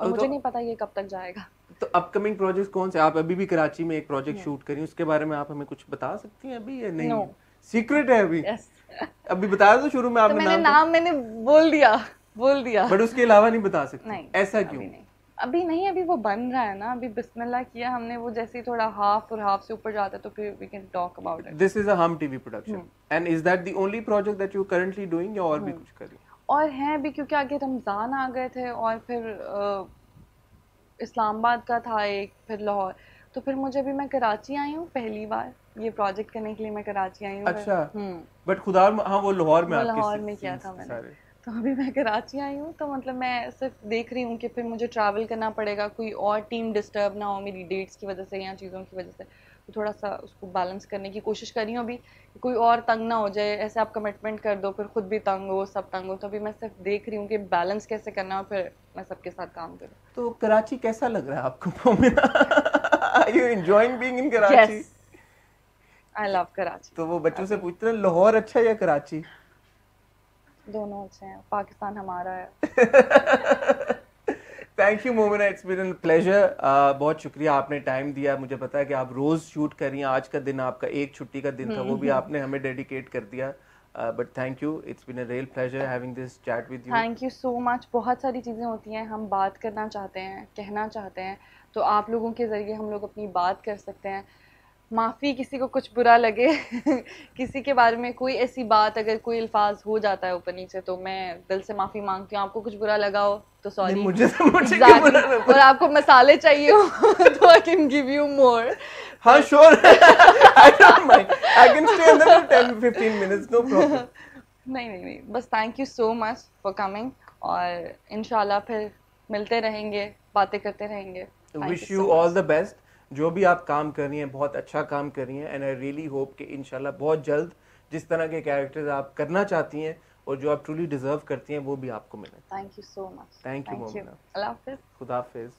और मुझे नहीं पता ये कब तक जाएगा. तो अपकमिंग प्रोजेक्ट्स कौन से? आप अभी भी कराची में एक प्रोजेक्ट शूट करी, उसके बारे में आप हमें कुछ बता सकती हैं अभी या नहीं? सीक्रेट है अभी? yes. अभी बताया तो शुरू में आपने, तो मैंने नाम मैंने बोल दिया बोल दिया बट उसके अलावा नहीं बता सकती. नहीं, ऐसा क्यों? अभी नहीं, अभी नहीं, अभी वो बन रहा है ना, अभी बिस्मिल्लाह किया हमने, वो जैसे ही थोड़ा हाफ और हाफ से ऊपर जाता है तो फिर we can talk about it. This is a Hum TV production and is that the only project that you currently doing या और भी कुछ कर रही हैं? और हैं भी, क्योंकि आगे रमज़ान आ गए थे और फिर इस्लामाबाद का था एक, फिर लाहौर, तो फिर मुझे भी, मैं कराची आई हूँ पहली बार ये प्रोजेक्ट करने के लिए, मैं कराची आई हूँ. अच्छा, बट खुदा, हाँ वो लाहौर में, लाहौर में किया था मैंने, तो अभी मैं कराची आई हूँ, तो मतलब मैं सिर्फ देख रही हूँ कि फिर मुझे ट्रैवल करना पड़ेगा, कोई और टीम डिस्टर्ब ना हो मेरी डेट्स की वजह से या चीज़ों की वजह से, तो थोड़ा सा उसको बैलेंस करने की कोशिश कर रही हूँ अभी, कोई और तंग ना हो जाए. ऐसे आप कमिटमेंट कर दो फिर खुद भी तंग हो, सब तंग हो, तो अभी मैं सिर्फ देख रही हूँ कि बैलेंस कैसे करना है और फिर मैं सबके साथ काम करूँ. तो कराची कैसा लग रहा है आपको? Are you enjoying being in Karachi? Yes, I love Karachi. तो वो बच्चों से पूछते हैं लाहौर अच्छा या कराची? दोनों अच्छे हैं, पाकिस्तान हमारा है. Thank you Momina, it's been a pleasure. बहुत शुक्रिया आपने टाइम दिया. मुझे पता है कि आप रोज़ शूट कर रही हैं, आज का दिन आपका एक छुट्टी का दिन था, वो भी आपने हमें डेडिकेट कर दिया, but thank you, it's been a real pleasure having this chat with you. Thank you so much. बहुत सारी चीज़ें होती हैं हम बात करना चाहते हैं, कहना चाहते हैं, तो आप लोगों के ज़रिए हम लोग अपनी बात कर सकते हैं. माफ़ी किसी को कुछ बुरा लगे, किसी के बारे में कोई ऐसी बात, अगर कोई अल्फाज हो जाता है ऊपर नीचे, तो मैं दिल से माफ़ी मांगती हूँ. आपको कुछ बुरा लगा हो तो सॉरी, मुझे, मुझे exactly. बुरा लगा. और आपको मसाले चाहिए हो तो I can give you more. हाँ sure, I don't mind, I can stay अंदर ten fifteen minutes, no problem. नहीं नहीं नहीं, बस thank you so much for coming, और इंशाल्लाह फिर मिलते रहेंगे, बातें करते रहेंगे. Wish you all the best. जो भी आप काम कर रही हैं बहुत अच्छा काम कर रही हैं, एंड आई रियली होप कि इंशाल्लाह बहुत जल्द जिस तरह के कैरेक्टर्स आप करना चाहती हैं और जो आप ट्रूली डिजर्व करती हैं वो भी आपको मिले. Thank you so much. Thank you Momina. खुदा हाफिज़.